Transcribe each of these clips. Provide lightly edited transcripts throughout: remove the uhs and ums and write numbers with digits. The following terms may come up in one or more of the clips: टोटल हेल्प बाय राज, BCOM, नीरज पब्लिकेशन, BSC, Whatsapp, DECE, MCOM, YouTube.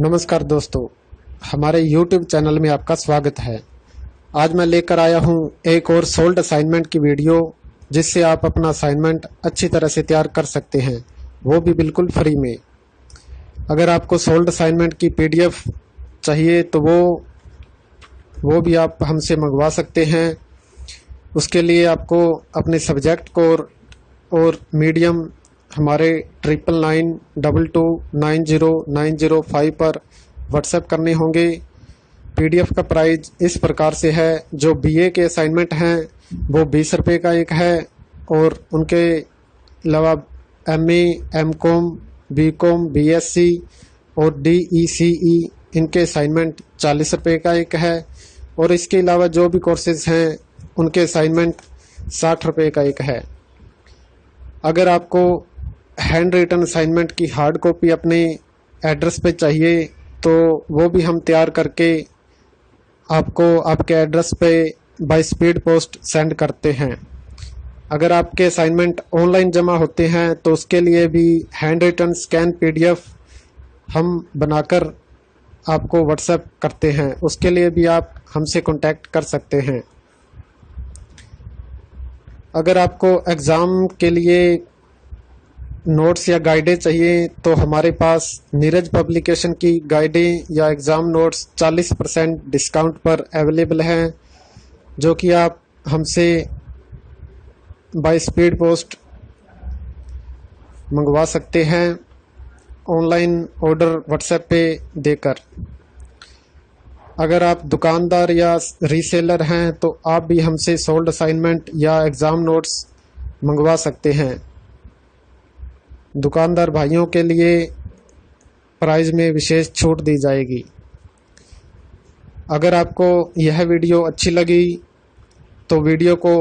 नमस्कार दोस्तों, हमारे YouTube चैनल में आपका स्वागत है। आज मैं लेकर आया हूं एक और सोल्ड असाइनमेंट की वीडियो, जिससे आप अपना असाइनमेंट अच्छी तरह से तैयार कर सकते हैं, वो भी बिल्कुल फ्री में। अगर आपको सोल्ड असाइनमेंट की PDF चाहिए तो वो भी आप हमसे मंगवा सकते हैं। उसके लिए आपको अपने सब्जेक्ट को और मीडियम हमारे 9992290905 पर व्हाट्सएप करने होंगे। PDF का प्राइस इस प्रकार से है, जो BA के असाइनमेंट हैं वो 20 रुपये का एक है, और उनके अलावा MA, MCOM, BCOM, BSC और DECE इनके असाइनमेंट 40 रुपये का एक है, और इसके अलावा जो भी कोर्सेज़ हैं उनके असाइनमेंट 60 रुपये का एक है। अगर आपको हैंड रिटन असाइनमेंट की हार्ड कॉपी अपने एड्रेस पे चाहिए तो वो भी हम तैयार करके आपको आपके एड्रेस पे बाय स्पीड पोस्ट सेंड करते हैं। अगर आपके असाइनमेंट ऑनलाइन जमा होते हैं तो उसके लिए भी हैंड रिटन स्कैन PDF हम बनाकर आपको व्हाट्सएप करते हैं, उसके लिए भी आप हमसे कॉन्टैक्ट कर सकते हैं। अगर आपको एग्ज़ाम के लिए नोट्स या गाइडें चाहिए तो हमारे पास नीरज पब्लिकेशन की गाइडें या एग्ज़ाम नोट्स 40% डिस्काउंट पर अवेलेबल हैं, जो कि आप हमसे बाय स्पीड पोस्ट मंगवा सकते हैं ऑनलाइन ऑर्डर व्हाट्सएप पे देकर। अगर आप दुकानदार या रीसेलर हैं तो आप भी हमसे सोल्ड असाइनमेंट या एग्ज़ाम नोट्स मंगवा सकते हैं। दुकानदार भाइयों के लिए प्राइस में विशेष छूट दी जाएगी। अगर आपको यह वीडियो अच्छी लगी तो वीडियो को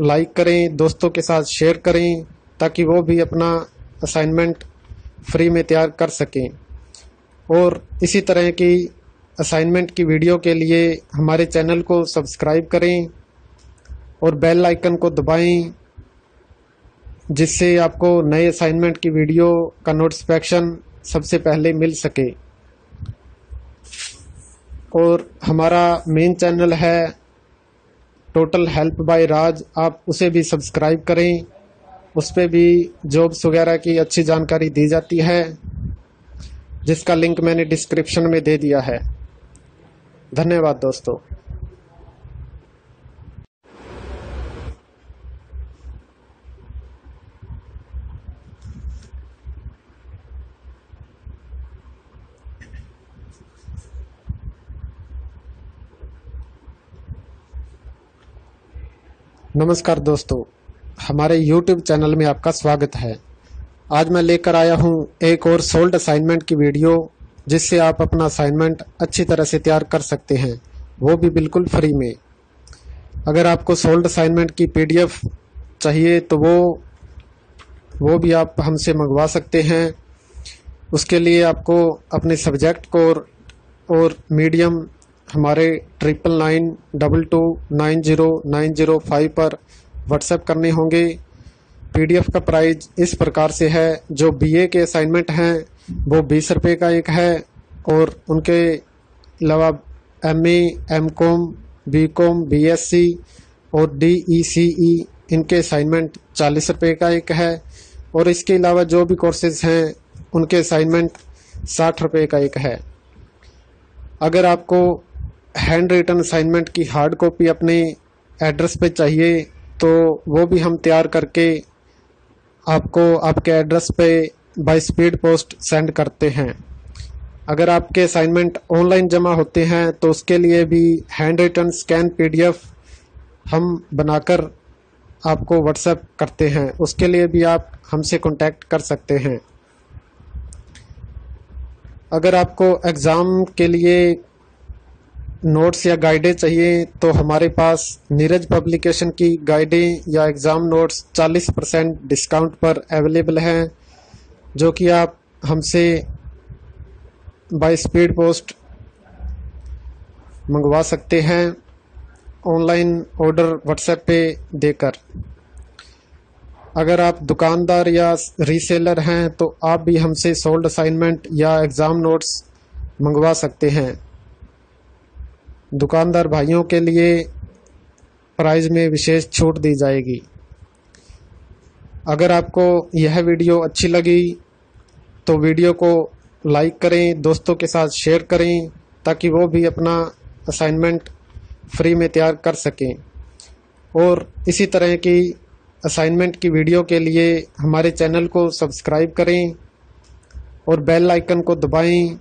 लाइक करें, दोस्तों के साथ शेयर करें, ताकि वो भी अपना असाइनमेंट फ्री में तैयार कर सकें। और इसी तरह की असाइनमेंट की वीडियो के लिए हमारे चैनल को सब्सक्राइब करें और बेल आइकन को दबाएं, जिससे आपको नए असाइनमेंट की वीडियो का नोटिफिकेशन सबसे पहले मिल सके। और हमारा मेन चैनल है टोटल हेल्प बाय राज, आप उसे भी सब्सक्राइब करें। उस पर भी जॉब्स वगैरह की अच्छी जानकारी दी जाती है, जिसका लिंक मैंने डिस्क्रिप्शन में दे दिया है। धन्यवाद दोस्तों। नमस्कार दोस्तों, हमारे YouTube चैनल में आपका स्वागत है। आज मैं लेकर आया हूं एक और सोल्ड असाइनमेंट की वीडियो, जिससे आप अपना असाइनमेंट अच्छी तरह से तैयार कर सकते हैं, वो भी बिल्कुल फ्री में। अगर आपको सोल्ड असाइनमेंट की PDF चाहिए तो वो भी आप हमसे मंगवा सकते हैं। उसके लिए आपको अपने सब्जेक्ट को और मीडियम हमारे 9992290905 पर व्हाट्सएप करने होंगे। PDF का प्राइस इस प्रकार से है, जो BA के असाइनमेंट हैं वो 20 रुपये का एक है, और उनके अलावा MA, MCOM, BCOM, BSC और DECE इनके असाइनमेंट 40 रुपये का एक है, और इसके अलावा जो भी कोर्सेज़ हैं उनके असाइनमेंट 60 रुपये का एक है। अगर आपको हैंड रिटन असाइनमेंट की हार्ड कॉपी अपने एड्रेस पे चाहिए तो वो भी हम तैयार करके आपको आपके एड्रेस पे बाय स्पीड पोस्ट सेंड करते हैं। अगर आपके असाइनमेंट ऑनलाइन जमा होते हैं तो उसके लिए भी हैंड रिटन स्कैन PDF हम बनाकर आपको व्हाट्सएप करते हैं, उसके लिए भी आप हमसे कॉन्टैक्ट कर सकते हैं। अगर आपको एग्ज़ाम के लिए नोट्स या गाइडें चाहिए तो हमारे पास नीरज पब्लिकेशन की गाइडें या एग्ज़ाम नोट्स 40% डिस्काउंट पर अवेलेबल हैं, जो कि आप हमसे बाय स्पीड पोस्ट मंगवा सकते हैं ऑनलाइन ऑर्डर व्हाट्सएप पे देकर। अगर आप दुकानदार या रीसेलर हैं तो आप भी हमसे सोल्ड असाइनमेंट या एग्ज़ाम नोट्स मंगवा सकते हैं। दुकानदार भाइयों के लिए प्राइस में विशेष छूट दी जाएगी। अगर आपको यह वीडियो अच्छी लगी तो वीडियो को लाइक करें, दोस्तों के साथ शेयर करें ताकि वो भी अपना असाइनमेंट फ्री में तैयार कर सकें। और इसी तरह की असाइनमेंट की वीडियो के लिए हमारे चैनल को सब्सक्राइब करें और बेल आइकन को दबाएं,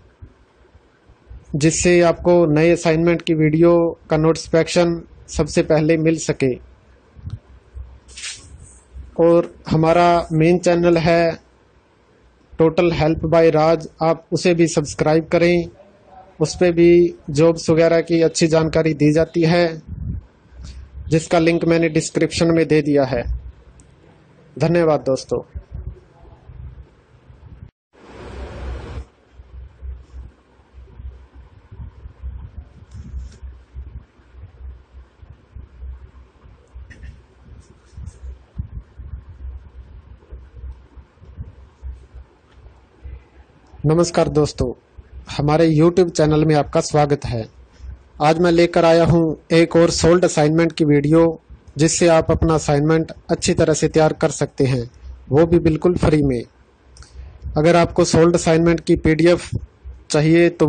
जिससे आपको नए असाइनमेंट की वीडियो का नोटिफिकेशन सबसे पहले मिल सके। और हमारा मेन चैनल है टोटल हेल्प बाय राज, आप उसे भी सब्सक्राइब करें। उस पर भी जॉब्स वगैरह की अच्छी जानकारी दी जाती है, जिसका लिंक मैंने डिस्क्रिप्शन में दे दिया है। धन्यवाद दोस्तों। नमस्कार दोस्तों, हमारे YouTube चैनल में आपका स्वागत है। आज मैं लेकर आया हूं एक और सोल्ड असाइनमेंट की वीडियो, जिससे आप अपना असाइनमेंट अच्छी तरह से तैयार कर सकते हैं, वो भी बिल्कुल फ्री में। अगर आपको सोल्ड असाइनमेंट की PDF चाहिए तो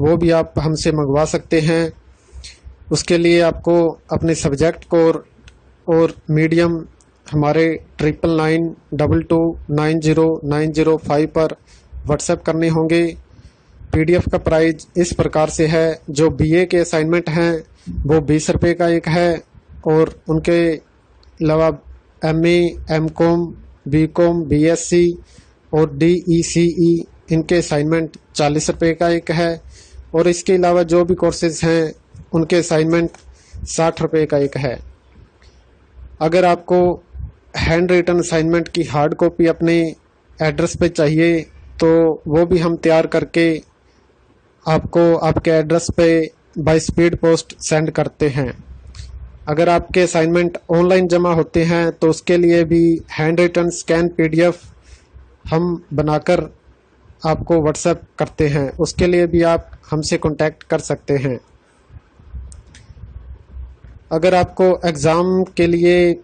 वो भी आप हमसे मंगवा सकते हैं। उसके लिए आपको अपने सब्जेक्ट को और मीडियम हमारे 9992290905 पर व्हाट्सएप करने होंगे। PDF का प्राइस इस प्रकार से है, जो BA के असाइनमेंट हैं वो 20 रुपये का एक है, और उनके अलावा MA, MCOM, BCOM, BSC और DECE इनके असाइनमेंट 40 रुपये का एक है, और इसके अलावा जो भी कोर्सेज हैं उनके असाइनमेंट 60 रुपये का एक है। अगर आपको हैंड रिटन असाइनमेंट की हार्ड कॉपी अपने एड्रेस पे चाहिए तो वो भी हम तैयार करके आपको आपके एड्रेस पे बाय स्पीड पोस्ट सेंड करते हैं। अगर आपके असाइनमेंट ऑनलाइन जमा होते हैं तो उसके लिए भी हैंड रिटन स्कैन PDF हम बनाकर आपको व्हाट्सएप करते हैं, उसके लिए भी आप हमसे कॉन्टैक्ट कर सकते हैं। अगर आपको एग्ज़ाम के लिए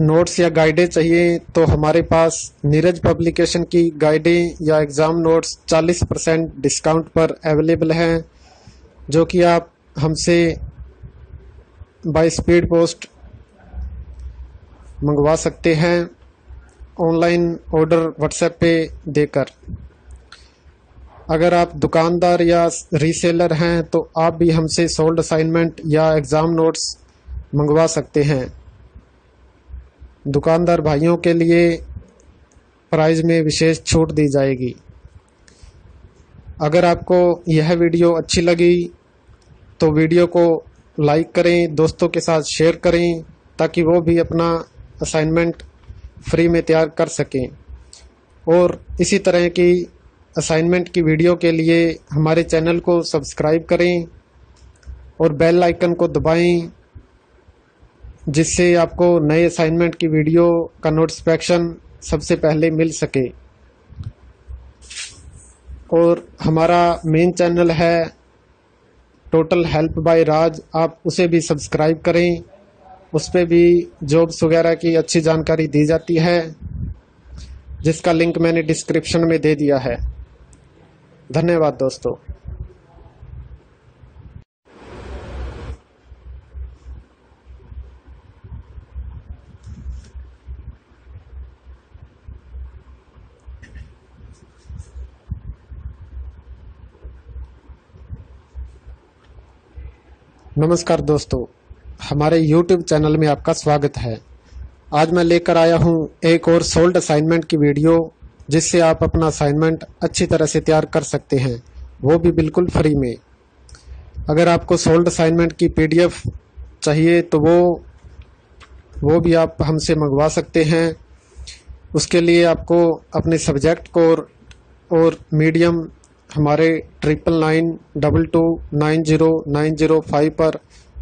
नोट्स या गाइडें चाहिए तो हमारे पास नीरज पब्लिकेशन की गाइडें या एग्ज़ाम नोट्स 40% डिस्काउंट पर अवेलेबल हैं, जो कि आप हमसे बाय स्पीड पोस्ट मंगवा सकते हैं ऑनलाइन ऑर्डर व्हाट्सएप पे देकर। अगर आप दुकानदार या रीसेलर हैं तो आप भी हमसे सोल्ड असाइनमेंट या एग्ज़ाम नोट्स मंगवा सकते हैं। दुकानदार भाइयों के लिए प्राइस में विशेष छूट दी जाएगी। अगर आपको यह वीडियो अच्छी लगी तो वीडियो को लाइक करें, दोस्तों के साथ शेयर करें ताकि वो भी अपना असाइनमेंट फ्री में तैयार कर सकें। और इसी तरह की असाइनमेंट की वीडियो के लिए हमारे चैनल को सब्सक्राइब करें और बेल आइकन को दबाएं, जिससे आपको नए असाइनमेंट की वीडियो का नोटिफिकेशन सबसे पहले मिल सके। और हमारा मेन चैनल है टोटल हेल्प बाय राज, आप उसे भी सब्सक्राइब करें। उस पर भी जॉब्स वगैरह की अच्छी जानकारी दी जाती है, जिसका लिंक मैंने डिस्क्रिप्शन में दे दिया है। धन्यवाद दोस्तों। नमस्कार दोस्तों, हमारे YouTube चैनल में आपका स्वागत है। आज मैं लेकर आया हूं एक और सोल्ड असाइनमेंट की वीडियो, जिससे आप अपना असाइनमेंट अच्छी तरह से तैयार कर सकते हैं, वो भी बिल्कुल फ्री में। अगर आपको सोल्ड असाइनमेंट की PDF चाहिए तो वो भी आप हमसे मंगवा सकते हैं। उसके लिए आपको अपने सब्जेक्ट को और मीडियम हमारे 9992290905 पर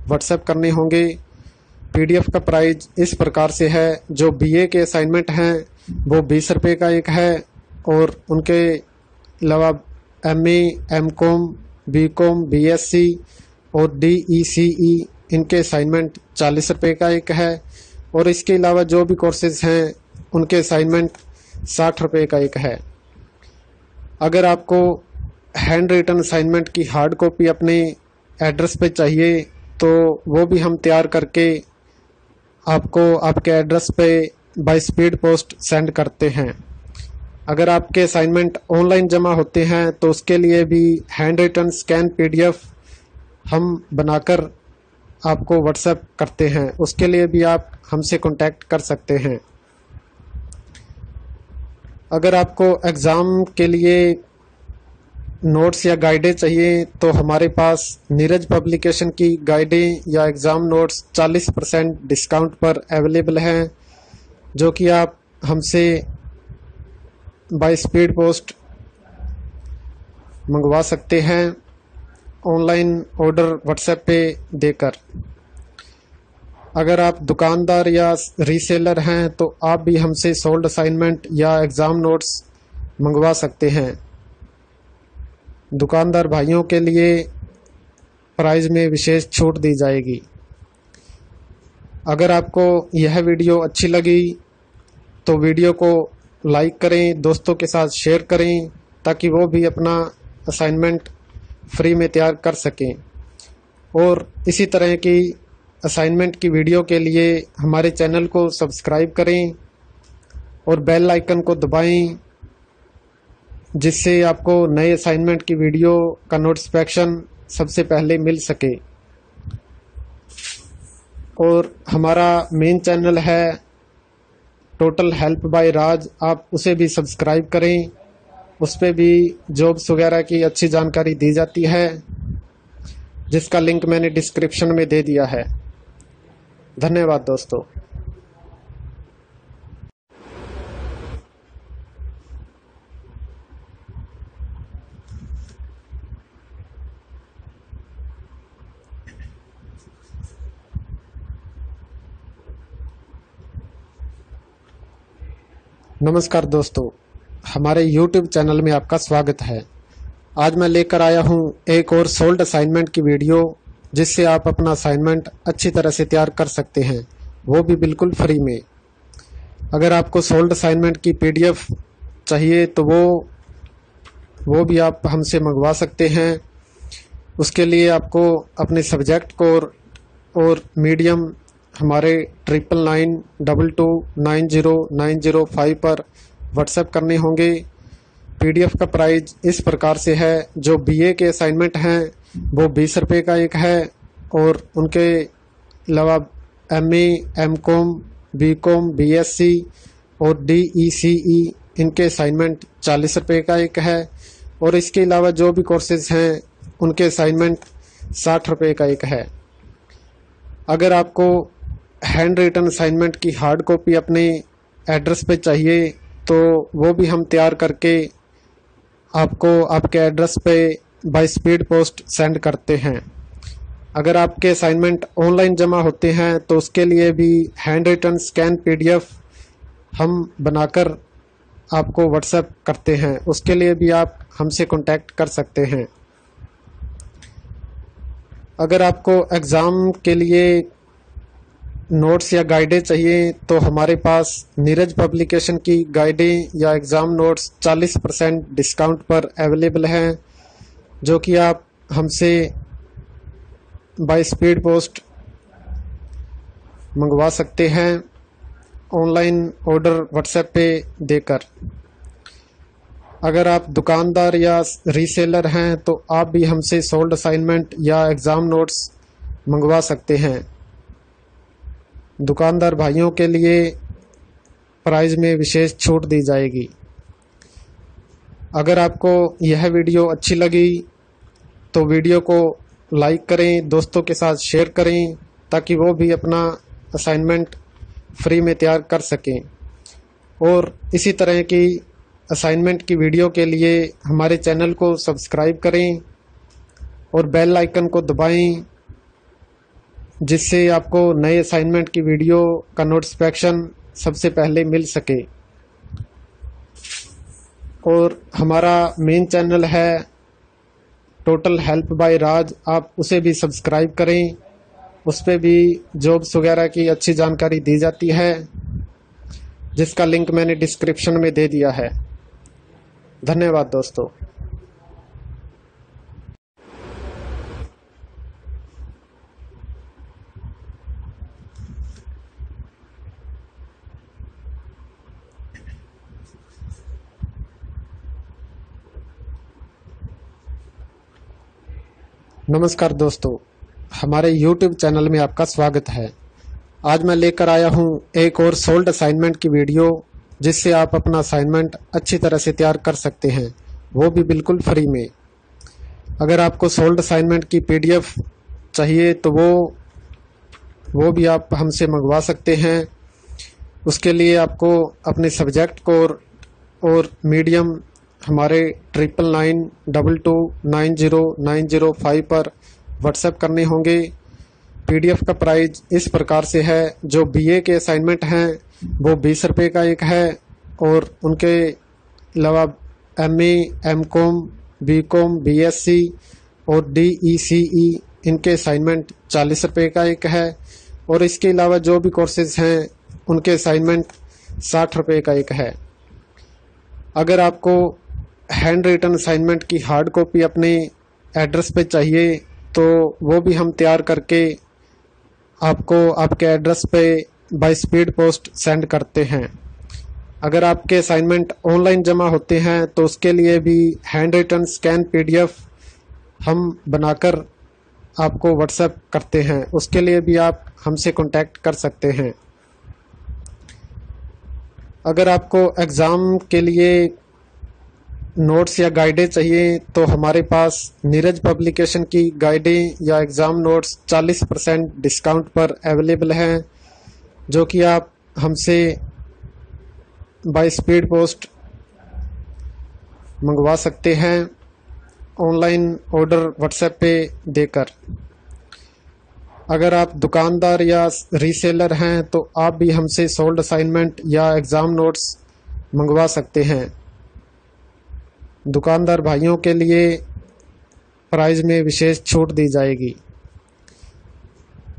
व्हाट्सएप करने होंगे। PDF का प्राइस इस प्रकार से है, जो BA के असाइनमेंट हैं वो 20 रुपये का एक है, और उनके अलावा MA, MCOM, BCOM, BSC और DECE इनके असाइनमेंट 40 रुपये का एक है और इसके अलावा जो भी कोर्सेज हैं उनके असाइनमेंट 60 रुपये का एक है। अगर आपको हैंड रिटन असाइनमेंट की हार्ड कॉपी अपने एड्रेस पे चाहिए तो वो भी हम तैयार करके आपको आपके एड्रेस पे बाय स्पीड पोस्ट सेंड करते हैं। अगर आपके असाइनमेंट ऑनलाइन जमा होते हैं तो उसके लिए भी हैंड रिटन स्कैन PDF हम बनाकर आपको व्हाट्सएप करते हैं, उसके लिए भी आप हमसे कांटेक्ट कर सकते हैं। अगर आपको एग्ज़ाम के लिए नोट्स या गाइडें चाहिए तो हमारे पास नीरज पब्लिकेशन की गाइडें या एग्ज़ाम नोट्स 40% डिस्काउंट पर अवेलेबल हैं, जो कि आप हमसे बाय स्पीड पोस्ट मंगवा सकते हैं ऑनलाइन ऑर्डर व्हाट्सएप पे देकर। अगर आप दुकानदार या रीसेलर हैं तो आप भी हमसे सोल्ड असाइनमेंट या एग्ज़ाम नोट्स मंगवा सकते हैं। दुकानदार भाइयों के लिए प्राइस में विशेष छूट दी जाएगी। अगर आपको यह वीडियो अच्छी लगी तो वीडियो को लाइक करें, दोस्तों के साथ शेयर करें ताकि वो भी अपना असाइनमेंट फ्री में तैयार कर सकें। और इसी तरह की असाइनमेंट की वीडियो के लिए हमारे चैनल को सब्सक्राइब करें और बेल आइकन को दबाएं, जिससे आपको नए असाइनमेंट की वीडियो का नोटिफिकेशन सबसे पहले मिल सके। और हमारा मेन चैनल है टोटल हेल्प बाय राज, आप उसे भी सब्सक्राइब करें, उस पर भी जॉब्स वगैरह की अच्छी जानकारी दी जाती है, जिसका लिंक मैंने डिस्क्रिप्शन में दे दिया है। धन्यवाद दोस्तों। नमस्कार दोस्तों, हमारे YouTube चैनल में आपका स्वागत है। आज मैं लेकर आया हूं एक और सोल्ड असाइनमेंट की वीडियो, जिससे आप अपना असाइनमेंट अच्छी तरह से तैयार कर सकते हैं, वो भी बिल्कुल फ्री में। अगर आपको सोल्ड असाइनमेंट की PDF चाहिए तो वो भी आप हमसे मंगवा सकते हैं। उसके लिए आपको अपने सब्जेक्ट को और मीडियम हमारे 9992290905 पर व्हाट्सएप करने होंगे। PDF का प्राइस इस प्रकार से है, जो BA के असाइनमेंट हैं वो 20 रुपये का एक है और उनके अलावा MA, MCOM, BCOM, BSC और DECE इनके असाइनमेंट 40 रुपये का एक है और इसके अलावा जो भी कोर्सेज हैं उनके असाइनमेंट 60 रुपये का एक है। अगर आपको हैंड रिटन असाइनमेंट की हार्ड कॉपी अपने एड्रेस पे चाहिए तो वो भी हम तैयार करके आपको आपके एड्रेस पे बाय स्पीड पोस्ट सेंड करते हैं। अगर आपके असाइनमेंट ऑनलाइन जमा होते हैं तो उसके लिए भी हैंड रिटन स्कैन PDF हम बनाकर आपको व्हाट्सएप करते हैं, उसके लिए भी आप हमसे कांटेक्ट कर सकते हैं। अगर आपको एग्ज़ाम के लिए नोट्स या गाइडें चाहिए तो हमारे पास नीरज पब्लिकेशन की गाइडें या एग्ज़ाम नोट्स 40% डिस्काउंट पर अवेलेबल हैं, जो कि आप हमसे बाय स्पीड पोस्ट मंगवा सकते हैं ऑनलाइन ऑर्डर व्हाट्सएप पे देकर। अगर आप दुकानदार या रीसेलर हैं तो आप भी हमसे सोल्ड असाइनमेंट या एग्ज़ाम नोट्स मंगवा सकते हैं। दुकानदार भाइयों के लिए प्राइस में विशेष छूट दी जाएगी। अगर आपको यह वीडियो अच्छी लगी तो वीडियो को लाइक करें, दोस्तों के साथ शेयर करें ताकि वो भी अपना असाइनमेंट फ्री में तैयार कर सकें। और इसी तरह की असाइनमेंट की वीडियो के लिए हमारे चैनल को सब्सक्राइब करें और बेल आइकन को दबाएं, जिससे आपको नए असाइनमेंट की वीडियो का नोटिफिकेशन सबसे पहले मिल सके। और हमारा मेन चैनल है टोटल हेल्प बाय राज, आप उसे भी सब्सक्राइब करें। उस पर भी जॉब्स वगैरह की अच्छी जानकारी दी जाती है, जिसका लिंक मैंने डिस्क्रिप्शन में दे दिया है। धन्यवाद दोस्तों। नमस्कार दोस्तों, हमारे YouTube चैनल में आपका स्वागत है। आज मैं लेकर आया हूं एक और सोल्ड असाइनमेंट की वीडियो, जिससे आप अपना असाइनमेंट अच्छी तरह से तैयार कर सकते हैं, वो भी बिल्कुल फ्री में। अगर आपको सोल्ड असाइनमेंट की PDF चाहिए तो वो भी आप हमसे मंगवा सकते हैं। उसके लिए आपको अपने सब्जेक्ट को और मीडियम हमारे 9992290905 पर व्हाट्सएप करने होंगे। PDF का प्राइस इस प्रकार से है, जो BA के असाइनमेंट हैं वो 20 रुपये का एक है, और उनके अलावा MA, MCOM, BCOM, BSC और DECE इनके असाइनमेंट 40 रुपये का एक है, और इसके अलावा जो भी कोर्सेज हैं उनके असाइनमेंट 60 रुपये का एक है। अगर आपको हैंड रिटन असाइनमेंट की हार्ड कॉपी अपने एड्रेस पे चाहिए तो वो भी हम तैयार करके आपको आपके एड्रेस पे बाय स्पीड पोस्ट सेंड करते हैं। अगर आपके असाइनमेंट ऑनलाइन जमा होते हैं तो उसके लिए भी हैंड रिटन स्कैन PDF हम बनाकर आपको व्हाट्सएप करते हैं, उसके लिए भी आप हमसे कॉन्टैक्ट कर सकते हैं। अगर आपको एग्ज़ाम के लिए नोट्स या गाइडें चाहिए तो हमारे पास नीरज पब्लिकेशन की गाइडें या एग्ज़ाम नोट्स 40% डिस्काउंट पर अवेलेबल हैं, जो कि आप हमसे बाय स्पीड पोस्ट मंगवा सकते हैं ऑनलाइन ऑर्डर व्हाट्सएप पे देकर। अगर आप दुकानदार या रीसेलर हैं तो आप भी हमसे सोल्ड असाइनमेंट या एग्ज़ाम नोट्स मंगवा सकते हैं। दुकानदार भाइयों के लिए प्राइस में विशेष छूट दी जाएगी।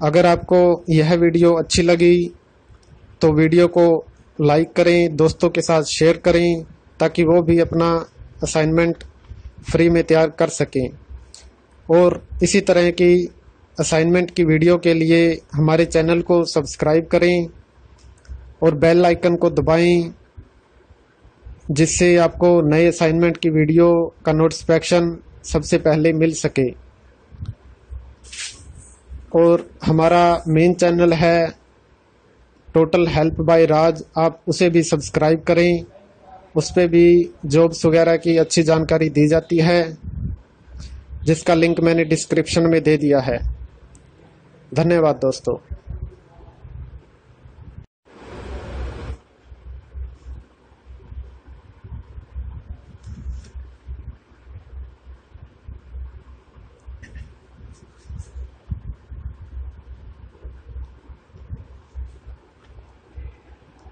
अगर आपको यह वीडियो अच्छी लगी तो वीडियो को लाइक करें, दोस्तों के साथ शेयर करें, ताकि वो भी अपना असाइनमेंट फ्री में तैयार कर सकें। और इसी तरह की असाइनमेंट की वीडियो के लिए हमारे चैनल को सब्सक्राइब करें और बेल आइकन को दबाएं, जिससे आपको नए असाइनमेंट की वीडियो का नोटिफिकेशन सबसे पहले मिल सके। और हमारा मेन चैनल है टोटल हेल्प बाय राज, आप उसे भी सब्सक्राइब करें। उस पर भी जॉब्स वगैरह की अच्छी जानकारी दी जाती है, जिसका लिंक मैंने डिस्क्रिप्शन में दे दिया है। धन्यवाद दोस्तों।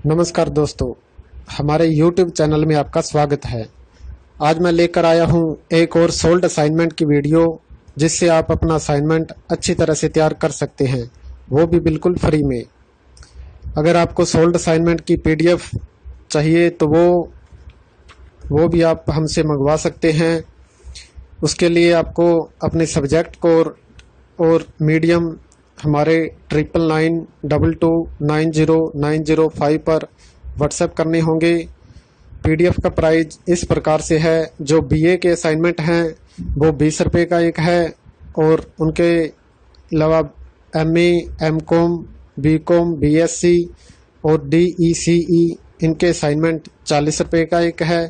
नमस्कार दोस्तों, हमारे YouTube चैनल में आपका स्वागत है। आज मैं लेकर आया हूं एक और सोल्ड असाइनमेंट की वीडियो, जिससे आप अपना असाइनमेंट अच्छी तरह से तैयार कर सकते हैं, वो भी बिल्कुल फ्री में। अगर आपको सोल्ड असाइनमेंट की PDF चाहिए तो वो भी आप हमसे मंगवा सकते हैं। उसके लिए आपको अपने सब्जेक्ट को और मीडियम हमारे 9992290905 पर व्हाट्सएप करने होंगे। PDF का प्राइस इस प्रकार से है, जो BA के असाइनमेंट हैं वो 20 रुपये का एक है, और उनके अलावा MA, MCOM, BCOM, BSC और DECE इनके असाइनमेंट 40 रुपये का एक है,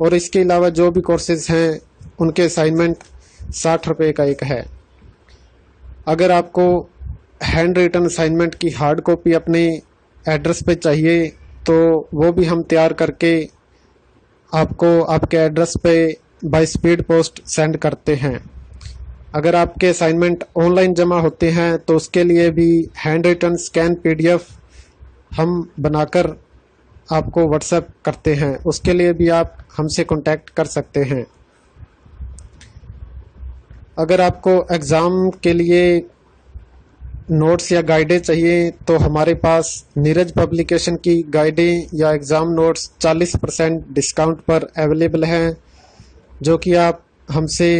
और इसके अलावा जो भी कोर्सेज हैं उनके असाइनमेंट 60 रुपये का एक है। अगर आपको हैंड रिटन असाइनमेंट की हार्ड कॉपी अपने एड्रेस पे चाहिए तो वो भी हम तैयार करके आपको आपके एड्रेस पे बाय स्पीड पोस्ट सेंड करते हैं। अगर आपके असाइनमेंट ऑनलाइन जमा होते हैं तो उसके लिए भी हैंड रिटन स्कैन PDF हम बनाकर आपको व्हाट्सएप करते हैं, उसके लिए भी आप हमसे कॉन्टैक्ट कर सकते हैं। अगर आपको एग्ज़ाम के लिए नोट्स या गाइडें चाहिए तो हमारे पास नीरज पब्लिकेशन की गाइडें या एग्ज़ाम नोट्स 40% डिस्काउंट पर अवेलेबल हैं, जो कि आप हमसे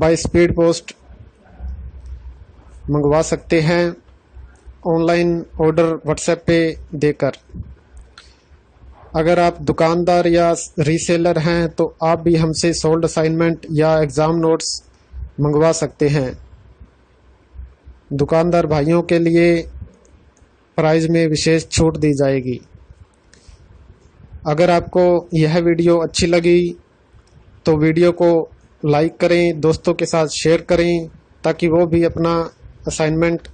बाय स्पीड पोस्ट मंगवा सकते हैं ऑनलाइन ऑर्डर व्हाट्सएप पे देकर। अगर आप दुकानदार या रीसेलर हैं तो आप भी हमसे सोल्ड असाइनमेंट या एग्ज़ाम नोट्स मंगवा सकते हैं। दुकानदार भाइयों के लिए प्राइस में विशेष छूट दी जाएगी। अगर आपको यह वीडियो अच्छी लगी तो वीडियो को लाइक करें, दोस्तों के साथ शेयर करें ताकि वो भी अपना असाइनमेंट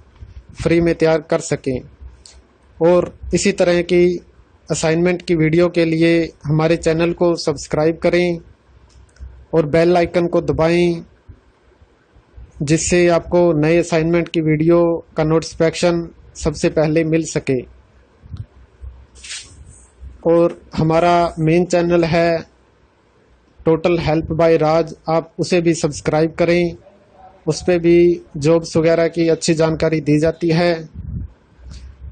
फ्री में तैयार कर सकें। और इसी तरह की असाइनमेंट की वीडियो के लिए हमारे चैनल को सब्सक्राइब करें और बेल आइकन को दबाएं, जिससे आपको नए असाइनमेंट की वीडियो का नोटिफिकेशन सबसे पहले मिल सके। और हमारा मेन चैनल है टोटल हेल्प बाय राज, आप उसे भी सब्सक्राइब करें। उस पर भी जॉब्स वगैरह की अच्छी जानकारी दी जाती है,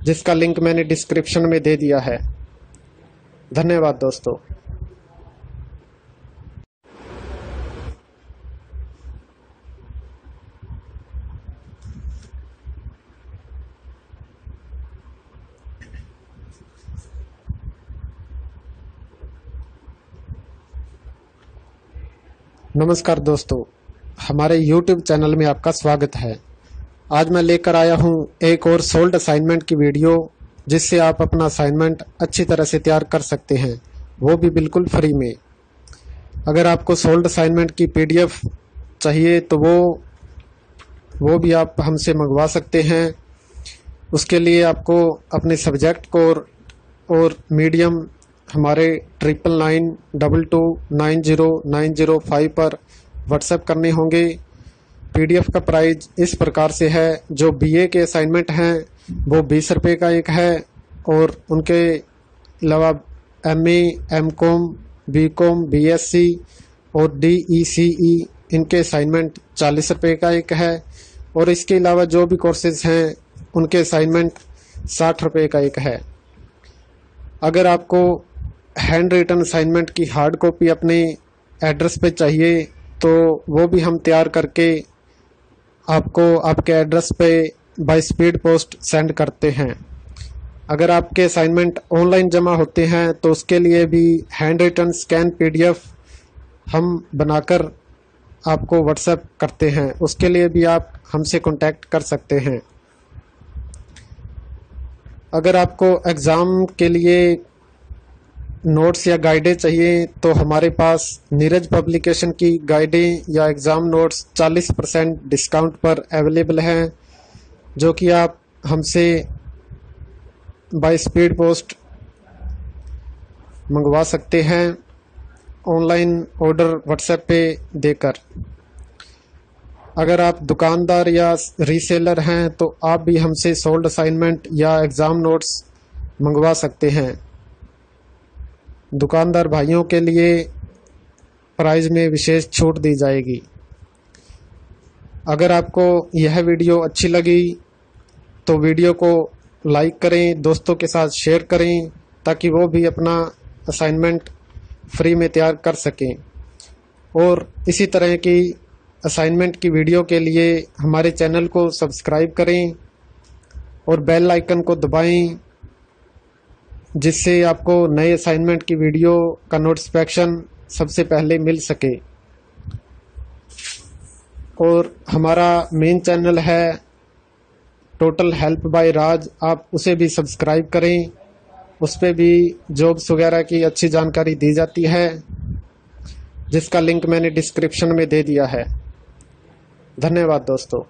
जिसका लिंक मैंने डिस्क्रिप्शन में दे दिया है। धन्यवाद दोस्तों। नमस्कार दोस्तों, हमारे YouTube चैनल में आपका स्वागत है। आज मैं लेकर आया हूं एक और सोल्ड असाइनमेंट की वीडियो, जिससे आप अपना असाइनमेंट अच्छी तरह से तैयार कर सकते हैं, वो भी बिल्कुल फ्री में। अगर आपको सोल्ड असाइनमेंट की PDF चाहिए तो वो भी आप हमसे मंगवा सकते हैं। उसके लिए आपको अपने सब्जेक्ट कोर और मीडियम हमारे 9992290905 पर व्हाट्सएप करने होंगे। PDF का प्राइस इस प्रकार से है, जो BA के असाइनमेंट हैं वो 20 रुपये का एक है, और उनके अलावा MA, MCOM, BCOM, BSC और DECE इनके असाइनमेंट 40 रुपये का एक है, और इसके अलावा जो भी कोर्सेज़ हैं उनके असाइनमेंट 60 रुपये का एक है। अगर आपको हैंड रिटन असाइनमेंट की हार्ड कॉपी अपने एड्रेस पे चाहिए तो वो भी हम तैयार करके आपको आपके एड्रेस पे बाय स्पीड पोस्ट सेंड करते हैं। अगर आपके असाइनमेंट ऑनलाइन जमा होते हैं तो उसके लिए भी हैंड रिटन स्कैन PDF हम बनाकर आपको व्हाट्सएप करते हैं, उसके लिए भी आप हमसे कॉन्टैक्ट कर सकते हैं। अगर आपको एग्ज़ाम के लिए नोट्स या गाइडें चाहिए तो हमारे पास नीरज पब्लिकेशन की गाइडें या एग्ज़ाम नोट्स 40% डिस्काउंट पर अवेलेबल हैं, जो कि आप हमसे बाय स्पीड पोस्ट मंगवा सकते हैं ऑनलाइन ऑर्डर व्हाट्सएप पे देकर। अगर आप दुकानदार या रीसेलर हैं तो आप भी हमसे सोल्ड असाइनमेंट या एग्ज़ाम नोट्स मंगवा सकते हैं। दुकानदार भाइयों के लिए प्राइस में विशेष छूट दी जाएगी। अगर आपको यह वीडियो अच्छी लगी तो वीडियो को लाइक करें, दोस्तों के साथ शेयर करें ताकि वो भी अपना असाइनमेंट फ्री में तैयार कर सकें। और इसी तरह की असाइनमेंट की वीडियो के लिए हमारे चैनल को सब्सक्राइब करें और बेल आइकन को दबाएं, जिससे आपको नए असाइनमेंट की वीडियो का नोटिफिकेशन सबसे पहले मिल सके। और हमारा मेन चैनल है टोटल हेल्प बाय राज, आप उसे भी सब्सक्राइब करें। उस पर भी जॉब्स वगैरह की अच्छी जानकारी दी जाती है, जिसका लिंक मैंने डिस्क्रिप्शन में दे दिया है। धन्यवाद दोस्तों।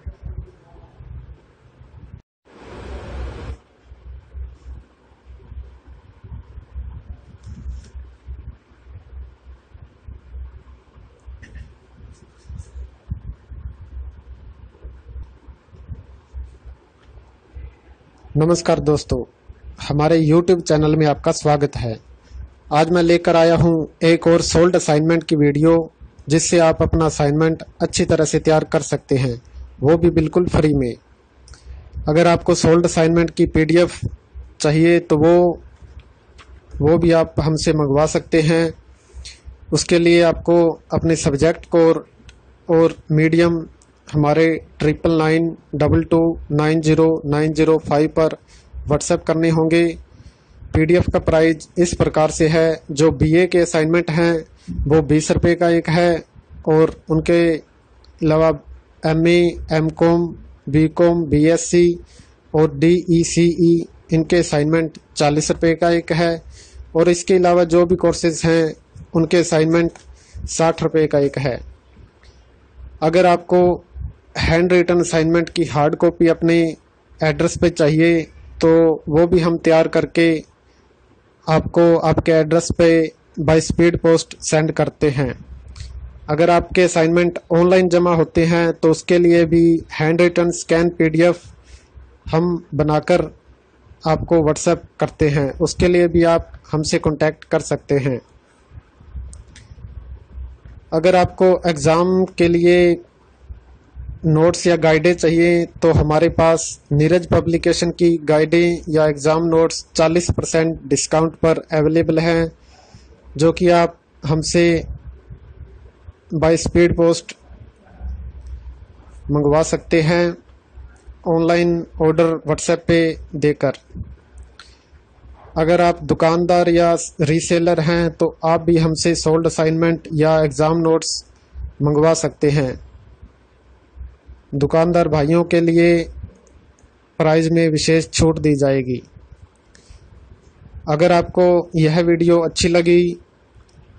नमस्कार दोस्तों, हमारे YouTube चैनल में आपका स्वागत है। आज मैं लेकर आया हूं एक और सोल्ड असाइनमेंट की वीडियो, जिससे आप अपना असाइनमेंट अच्छी तरह से तैयार कर सकते हैं, वो भी बिल्कुल फ्री में। अगर आपको सोल्ड असाइनमेंट की PDF चाहिए तो वो भी आप हमसे मंगवा सकते हैं। उसके लिए आपको अपने सब्जेक्ट को और मीडियम हमारे 9992290905 पर व्हाट्सएप करने होंगे। PDF का प्राइस इस प्रकार से है, जो BA के असाइनमेंट हैं वो 20 रुपये का एक है, और उनके अलावा MA, MCOM, BCOM, BSC और DECE इनके असाइनमेंट 40 रुपये का एक है, और इसके अलावा जो भी कोर्सेज़ हैं उनके असाइनमेंट 60 रुपये का एक है। अगर आपको हैंड रिटन असाइनमेंट की हार्ड कॉपी अपने एड्रेस पे चाहिए तो वो भी हम तैयार करके आपको आपके एड्रेस पे बाय स्पीड पोस्ट सेंड करते हैं। अगर आपके असाइनमेंट ऑनलाइन जमा होते हैं तो उसके लिए भी हैंड रिटन स्कैन PDF हम बनाकर आपको व्हाट्सएप करते हैं। उसके लिए भी आप हमसे कॉन्टैक्ट कर सकते हैं। अगर आपको एग्ज़ाम के लिए नोट्स या गाइडें चाहिए तो हमारे पास नीरज पब्लिकेशन की गाइडें या एग्ज़ाम नोट्स 40% डिस्काउंट पर अवेलेबल हैं, जो कि आप हमसे बाय स्पीड पोस्ट मंगवा सकते हैं, ऑनलाइन ऑर्डर व्हाट्सएप पे देकर। अगर आप दुकानदार या रीसेलर हैं तो आप भी हमसे सोल्ड असाइनमेंट या एग्ज़ाम नोट्स मंगवा सकते हैं। दुकानदार भाइयों के लिए प्राइस में विशेष छूट दी जाएगी। अगर आपको यह वीडियो अच्छी लगी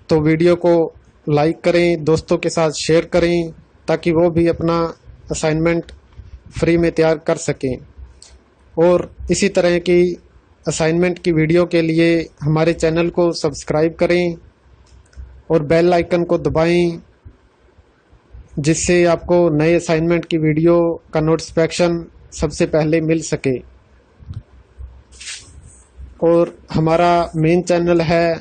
तो वीडियो को लाइक करें, दोस्तों के साथ शेयर करें, ताकि वो भी अपना असाइनमेंट फ्री में तैयार कर सकें। और इसी तरह की असाइनमेंट की वीडियो के लिए हमारे चैनल को सब्सक्राइब करें और बेल आइकन को दबाएं, जिससे आपको नए असाइनमेंट की वीडियो का नोटिफिकेशन सबसे पहले मिल सके। और हमारा मेन चैनल है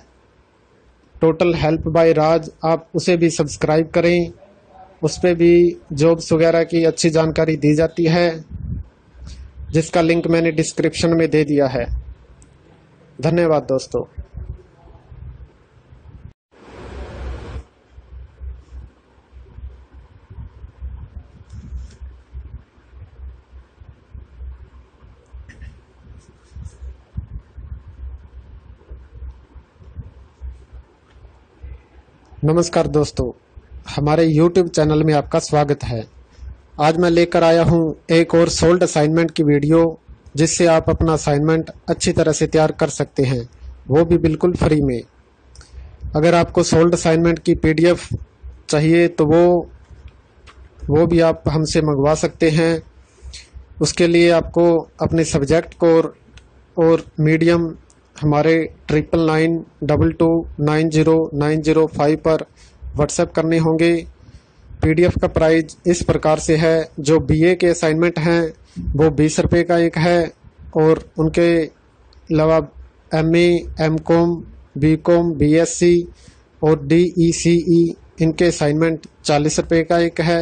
टोटल हेल्प बाय राज, आप उसे भी सब्सक्राइब करें। उस पर भी जॉब्स वगैरह की अच्छी जानकारी दी जाती है, जिसका लिंक मैंने डिस्क्रिप्शन में दे दिया है। धन्यवाद दोस्तों। नमस्कार दोस्तों, हमारे YouTube चैनल में आपका स्वागत है। आज मैं लेकर आया हूं एक और सोल्ड असाइनमेंट की वीडियो, जिससे आप अपना असाइनमेंट अच्छी तरह से तैयार कर सकते हैं, वो भी बिल्कुल फ्री में। अगर आपको सोल्ड असाइनमेंट की PDF चाहिए तो वो भी आप हमसे मंगवा सकते हैं। उसके लिए आपको अपने सब्जेक्ट को और मीडियम हमारे 9992290905 पर व्हाट्सएप करने होंगे। PDF का प्राइस इस प्रकार से है, जो BA के असाइनमेंट हैं वो 20 रुपये का एक है, और उनके अलावा MA, MCOM, BCOM, BSC और DECE इनके असाइनमेंट 40 रुपये का एक है,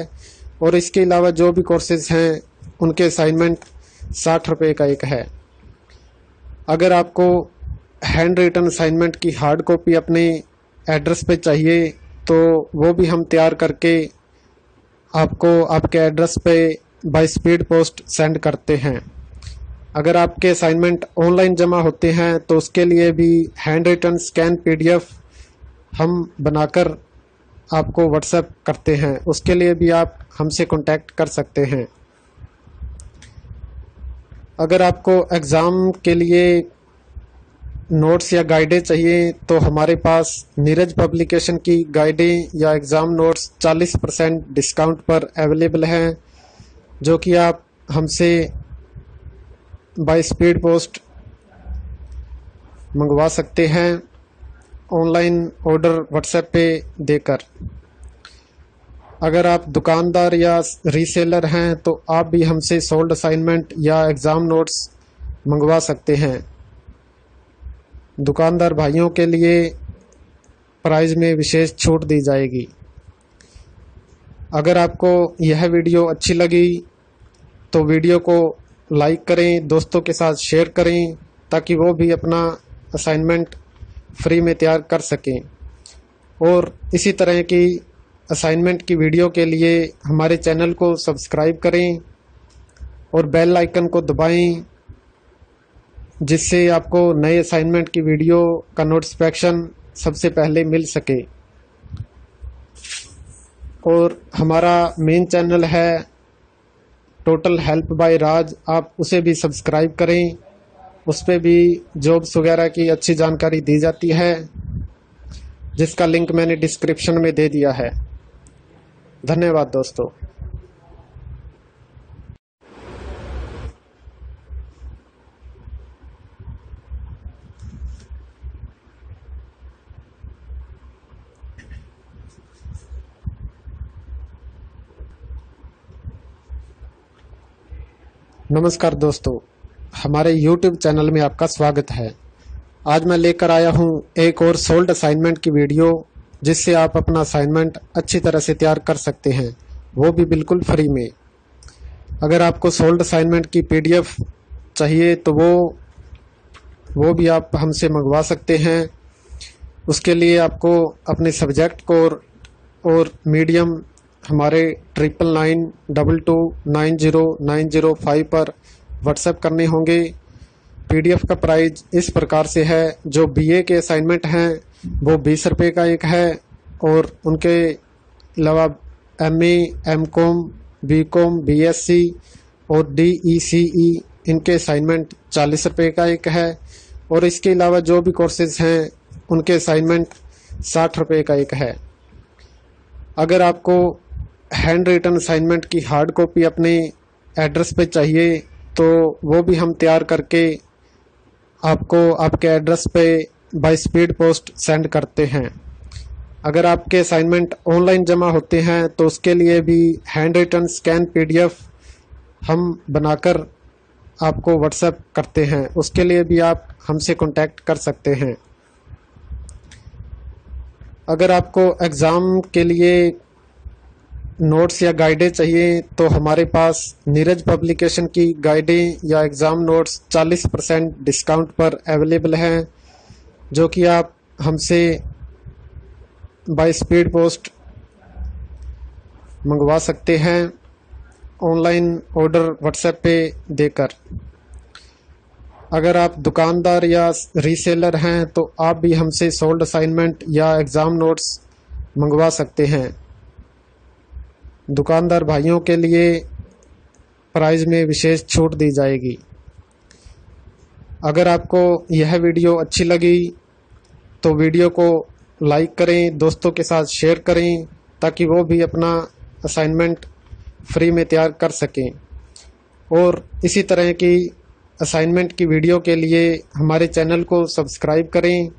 और इसके अलावा जो भी कोर्सेज़ हैं उनके असाइनमेंट 60 रुपये का एक है। अगर आपको हैंड रिटन असाइनमेंट की हार्ड कॉपी अपने एड्रेस पे चाहिए तो वो भी हम तैयार करके आपको आपके एड्रेस पे बाय स्पीड पोस्ट सेंड करते हैं। अगर आपके असाइनमेंट ऑनलाइन जमा होते हैं तो उसके लिए भी हैंड रिटन स्कैन PDF हम बनाकर आपको व्हाट्सएप करते हैं। उसके लिए भी आप हमसे कॉन्टैक्ट कर सकते हैं। अगर आपको एग्ज़ाम के लिए नोट्स या गाइडें चाहिए तो हमारे पास नीरज पब्लिकेशन की गाइडें या एग्ज़ाम नोट्स 40% डिस्काउंट पर अवेलेबल हैं, जो कि आप हमसे बाय स्पीड पोस्ट मंगवा सकते हैं, ऑनलाइन ऑर्डर व्हाट्सएप पे देकर। अगर आप दुकानदार या रीसेलर हैं तो आप भी हमसे सोल्ड असाइनमेंट या एग्ज़ाम नोट्स मंगवा सकते हैं। दुकानदार भाइयों के लिए प्राइस में विशेष छूट दी जाएगी। अगर आपको यह वीडियो अच्छी लगी तो वीडियो को लाइक करें, दोस्तों के साथ शेयर करें ताकि वो भी अपना असाइनमेंट फ्री में तैयार कर सकें। और इसी तरह की असाइनमेंट की वीडियो के लिए हमारे चैनल को सब्सक्राइब करें और बेल आइकन को दबाएं, जिससे आपको नए असाइनमेंट की वीडियो का नोटिफिकेशन सबसे पहले मिल सके। और हमारा मेन चैनल है टोटल हेल्प बाय राज, आप उसे भी सब्सक्राइब करें। उस पर भी जॉब्स वगैरह की अच्छी जानकारी दी जाती है, जिसका लिंक मैंने डिस्क्रिप्शन में दे दिया है। धन्यवाद दोस्तों। नमस्कार दोस्तों, हमारे YouTube चैनल में आपका स्वागत है। आज मैं लेकर आया हूं एक और सोल्ड असाइनमेंट की वीडियो, जिससे आप अपना असाइनमेंट अच्छी तरह से तैयार कर सकते हैं, वो भी बिल्कुल फ्री में। अगर आपको सोल्ड असाइनमेंट की PDF चाहिए तो वो भी आप हमसे मंगवा सकते हैं। उसके लिए आपको अपने सब्जेक्ट को और मीडियम हमारे 9992290905 पर व्हाट्सएप करने होंगे। PDF का प्राइस इस प्रकार से है, जो BA के असाइनमेंट हैं वो 20 रुपये का एक है, और उनके अलावा MA, MCOM, BCOM, BSC और DECE इनके असाइनमेंट 40 रुपये का एक है, और इसके अलावा जो भी कोर्सेज हैं उनके असाइनमेंट 60 रुपये का एक है। अगर आपको हैंड रिटन असाइनमेंट की हार्ड कॉपी अपने एड्रेस पे चाहिए तो वो भी हम तैयार करके आपको आपके एड्रेस पे बाय स्पीड पोस्ट सेंड करते हैं। अगर आपके असाइनमेंट ऑनलाइन जमा होते हैं तो उसके लिए भी हैंड रिटन स्कैन PDF हम बनाकर आपको व्हाट्सएप करते हैं, उसके लिए भी आप हमसे कॉन्टैक्ट कर सकते हैं। अगर आपको एग्ज़ाम के लिए नोट्स या गाइडें चाहिए तो हमारे पास नीरज पब्लिकेशन की गाइडें या एग्ज़ाम नोट्स 40% डिस्काउंट पर अवेलेबल हैं, जो कि आप हमसे बाय स्पीड पोस्ट मंगवा सकते हैं ऑनलाइन ऑर्डर व्हाट्सएप पे देकर। अगर आप दुकानदार या रीसेलर हैं तो आप भी हमसे सोल्ड असाइनमेंट या एग्ज़ाम नोट्स मंगवा सकते हैं। दुकानदार भाइयों के लिए प्राइस में विशेष छूट दी जाएगी। अगर आपको यह वीडियो अच्छी लगी तो वीडियो को लाइक करें, दोस्तों के साथ शेयर करें ताकि वो भी अपना असाइनमेंट फ्री में तैयार कर सकें। और इसी तरह की असाइनमेंट की वीडियो के लिए हमारे चैनल को सब्सक्राइब करें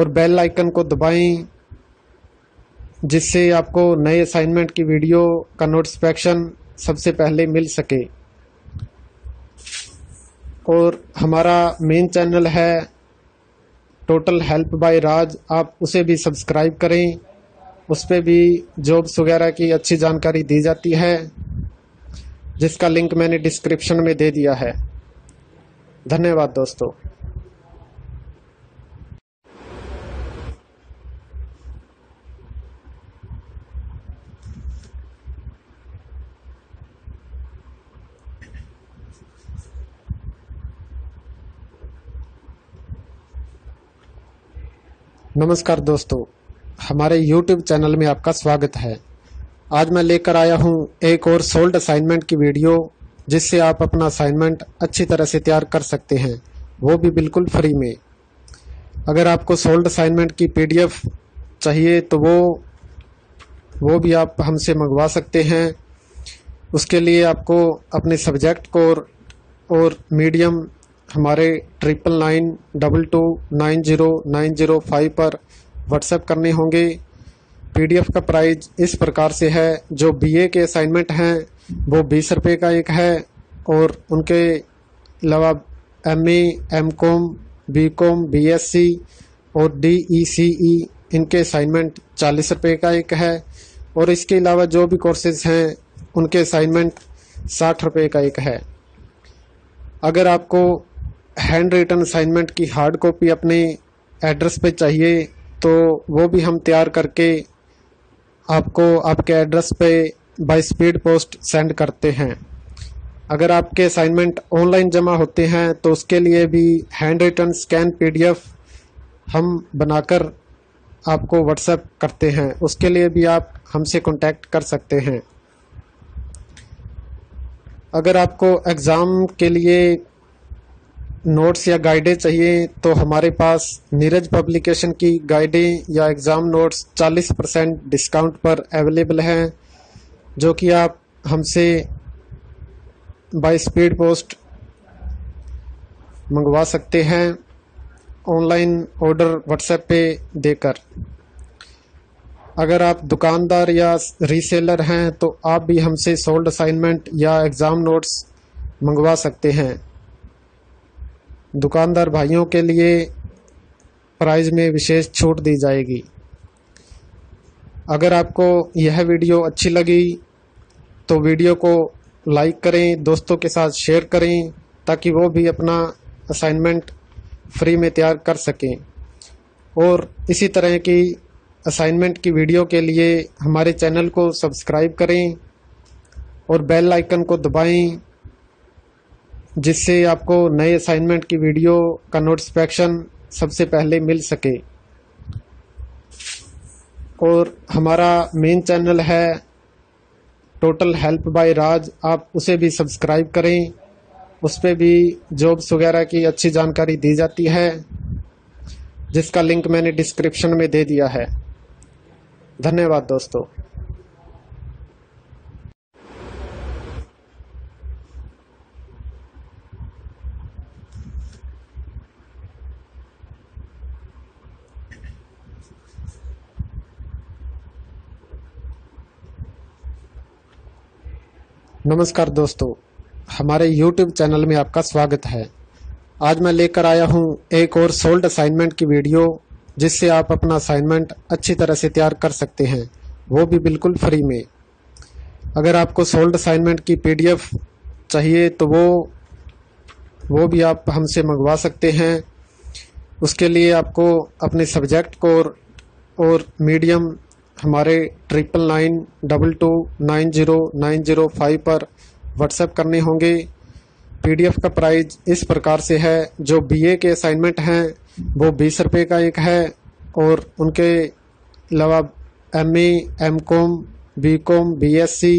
और बेल आइकन को दबाएं, जिससे आपको नए असाइनमेंट की वीडियो का नोटिफिकेशन सबसे पहले मिल सके। और हमारा मेन चैनल है टोटल हेल्प बाय राज, आप उसे भी सब्सक्राइब करें। उस पर भी जॉब्स वगैरह की अच्छी जानकारी दी जाती है, जिसका लिंक मैंने डिस्क्रिप्शन में दे दिया है। धन्यवाद दोस्तों। नमस्कार दोस्तों, हमारे YouTube चैनल में आपका स्वागत है। आज मैं लेकर आया हूं एक और सोल्ड असाइनमेंट की वीडियो, जिससे आप अपना असाइनमेंट अच्छी तरह से तैयार कर सकते हैं, वो भी बिल्कुल फ्री में। अगर आपको सोल्ड असाइनमेंट की PDF चाहिए तो वो भी आप हमसे मंगवा सकते हैं। उसके लिए आपको अपने सब्जेक्ट को और मीडियम हमारे 9992290905 पर व्हाट्सएप करने होंगे। PDF का प्राइस इस प्रकार से है, जो BA के असाइनमेंट हैं वो 20 रुपये का एक है, और उनके अलावा MA, MCOM, बीकॉम, बीएससी और डीईसीई, इनके असाइनमेंट 40 रुपये का एक है और इसके अलावा जो भी कोर्सेज हैं उनके असाइनमेंट 60 रुपये का एक है। अगर आपको हैंड रिटन असाइनमेंट की हार्ड कॉपी अपने एड्रेस पे चाहिए तो वो भी हम तैयार करके आपको आपके एड्रेस पे बाय स्पीड पोस्ट सेंड करते हैं। अगर आपके असाइनमेंट ऑनलाइन जमा होते हैं तो उसके लिए भी हैंड रिटन स्कैन पीडीएफ हम बनाकर आपको व्हाट्सएप करते हैं, उसके लिए भी आप हमसे कांटेक्ट कर सकते हैं। अगर आपको एग्ज़ाम के लिए नोट्स या गाइडें चाहिए तो हमारे पास नीरज पब्लिकेशन की गाइडें या एग्ज़ाम नोट्स 40% डिस्काउंट पर अवेलेबल हैं, जो कि आप हमसे बाय स्पीड पोस्ट मंगवा सकते हैं ऑनलाइन ऑर्डर व्हाट्सएप पे देकर। अगर आप दुकानदार या रीसेलर हैं तो आप भी हमसे सोल्ड असाइनमेंट या एग्ज़ाम नोट्स मंगवा सकते हैं। दुकानदार भाइयों के लिए प्राइस में विशेष छूट दी जाएगी। अगर आपको यह वीडियो अच्छी लगी तो वीडियो को लाइक करें, दोस्तों के साथ शेयर करें ताकि वो भी अपना असाइनमेंट फ्री में तैयार कर सकें। और इसी तरह की असाइनमेंट की वीडियो के लिए हमारे चैनल को सब्सक्राइब करें और बेल आइकन को दबाएं, जिससे आपको नए असाइनमेंट की वीडियो का नोटिफिकेशन सबसे पहले मिल सके। और हमारा मेन चैनल है टोटल हेल्प बाय राज, आप उसे भी सब्सक्राइब करें। उस पर भी जॉब्स वगैरह की अच्छी जानकारी दी जाती है, जिसका लिंक मैंने डिस्क्रिप्शन में दे दिया है। धन्यवाद दोस्तों। नमस्कार दोस्तों, हमारे YouTube चैनल में आपका स्वागत है। आज मैं लेकर आया हूं एक और सोल्ड असाइनमेंट की वीडियो, जिससे आप अपना असाइनमेंट अच्छी तरह से तैयार कर सकते हैं, वो भी बिल्कुल फ्री में। अगर आपको सोल्ड असाइनमेंट की PDF चाहिए तो वो भी आप हमसे मंगवा सकते हैं। उसके लिए आपको अपने सब्जेक्ट को और मीडियम हमारे 9992290905 पर व्हाट्सएप करने होंगे। PDF का प्राइस इस प्रकार से है, जो BA के असाइनमेंट हैं वो 20 रुपये का एक है और उनके अलावा MA, MCOM, BCOM, BSC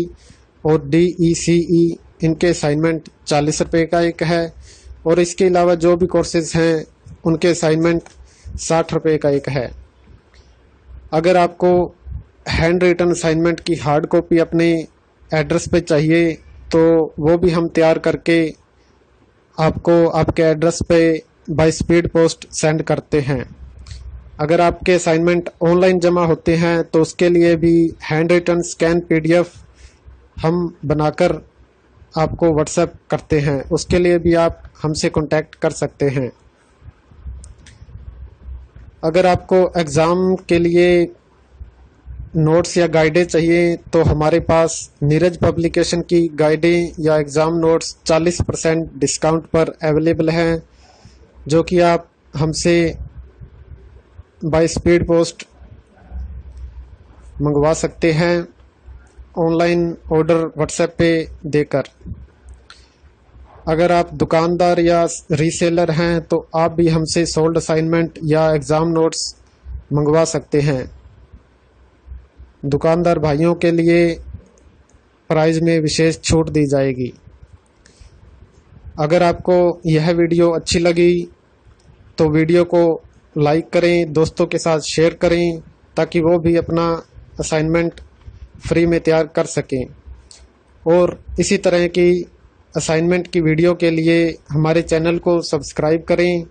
और DECE, इनके असाइनमेंट 40 रुपये का एक है और इसके अलावा जो भी कोर्सेज हैं उनके असाइनमेंट 60 रुपये का एक है। अगर आपको हैंड रिटन असाइनमेंट की हार्ड कॉपी अपने एड्रेस पे चाहिए तो वो भी हम तैयार करके आपको आपके एड्रेस पे बाय स्पीड पोस्ट सेंड करते हैं। अगर आपके असाइनमेंट ऑनलाइन जमा होते हैं तो उसके लिए भी हैंड रिटन स्कैन PDF हम बनाकर आपको व्हाट्सएप करते हैं, उसके लिए भी आप हमसे कांटेक्ट कर सकते हैं। अगर आपको एग्ज़ाम के लिए नोट्स या गाइडें चाहिए तो हमारे पास नीरज पब्लिकेशन की गाइडें या एग्ज़ाम नोट्स 40% डिस्काउंट पर अवेलेबल हैं, जो कि आप हमसे बाय स्पीड पोस्ट मंगवा सकते हैं ऑनलाइन ऑर्डर व्हाट्सएप पे देकर। अगर आप दुकानदार या रीसेलर हैं तो आप भी हमसे सोल्ड असाइनमेंट या एग्ज़ाम नोट्स मंगवा सकते हैं। दुकानदार भाइयों के लिए प्राइस में विशेष छूट दी जाएगी। अगर आपको यह वीडियो अच्छी लगी तो वीडियो को लाइक करें, दोस्तों के साथ शेयर करें ताकि वो भी अपना असाइनमेंट फ्री में तैयार कर सकें। और इसी तरह की असाइनमेंट की वीडियो के लिए हमारे चैनल को सब्सक्राइब करें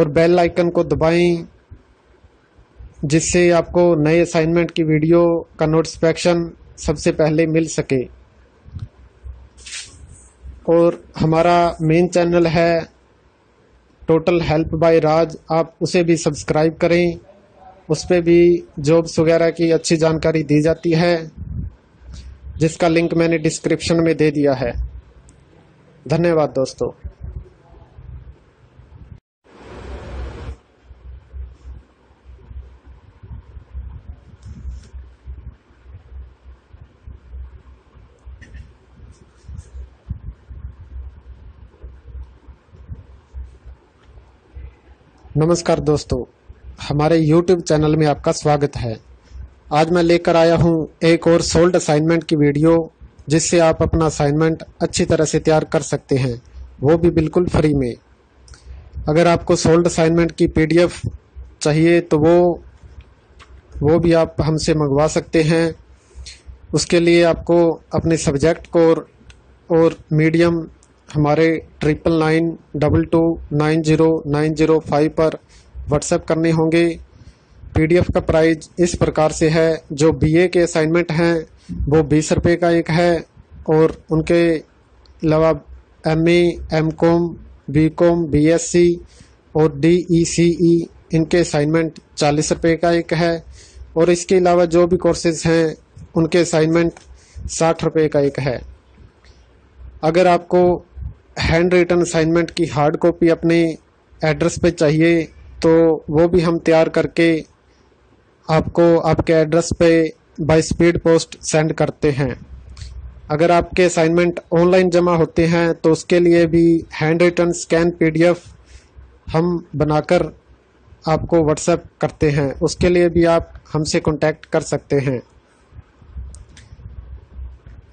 और बेल आइकन को दबाएं, जिससे आपको नए असाइनमेंट की वीडियो का नोटिफिकेशन सबसे पहले मिल सके। और हमारा मेन चैनल है टोटल हेल्प बाय राज, आप उसे भी सब्सक्राइब करें। उस पर भी जॉब्स वगैरह की अच्छी जानकारी दी जाती है, जिसका लिंक मैंने डिस्क्रिप्शन में दे दिया है। धन्यवाद दोस्तों। नमस्कार दोस्तों, हमारे YouTube चैनल में आपका स्वागत है। आज मैं लेकर आया हूं एक और सोल्ड असाइनमेंट की वीडियो, जिससे आप अपना असाइनमेंट अच्छी तरह से तैयार कर सकते हैं, वो भी बिल्कुल फ्री में। अगर आपको सोल्ड असाइनमेंट की PDF चाहिए तो वो भी आप हमसे मंगवा सकते हैं। उसके लिए आपको अपने सब्जेक्ट को और मीडियम हमारे 9992290905 पर व्हाट्सएप करने होंगे। PDF का प्राइस इस प्रकार से है, जो BA के असाइनमेंट हैं वो 20 रुपये का एक है, और उनके अलावा MA, MCOM, BCOM, BSC और DECE इनके असाइनमेंट 40 रुपये का एक है, और इसके अलावा जो भी कोर्सेज़ हैं उनके असाइनमेंट 60 रुपये का एक है। अगर आपको हैंड रिटन असाइनमेंट की हार्ड कॉपी अपने एड्रेस पे चाहिए तो वो भी हम तैयार करके आपको आपके एड्रेस पे बाय स्पीड पोस्ट सेंड करते हैं। अगर आपके असाइनमेंट ऑनलाइन जमा होते हैं तो उसके लिए भी हैंड रिटन स्कैन PDF हम बनाकर आपको व्हाट्सएप करते हैं, उसके लिए भी आप हमसे कॉन्टैक्ट कर सकते हैं।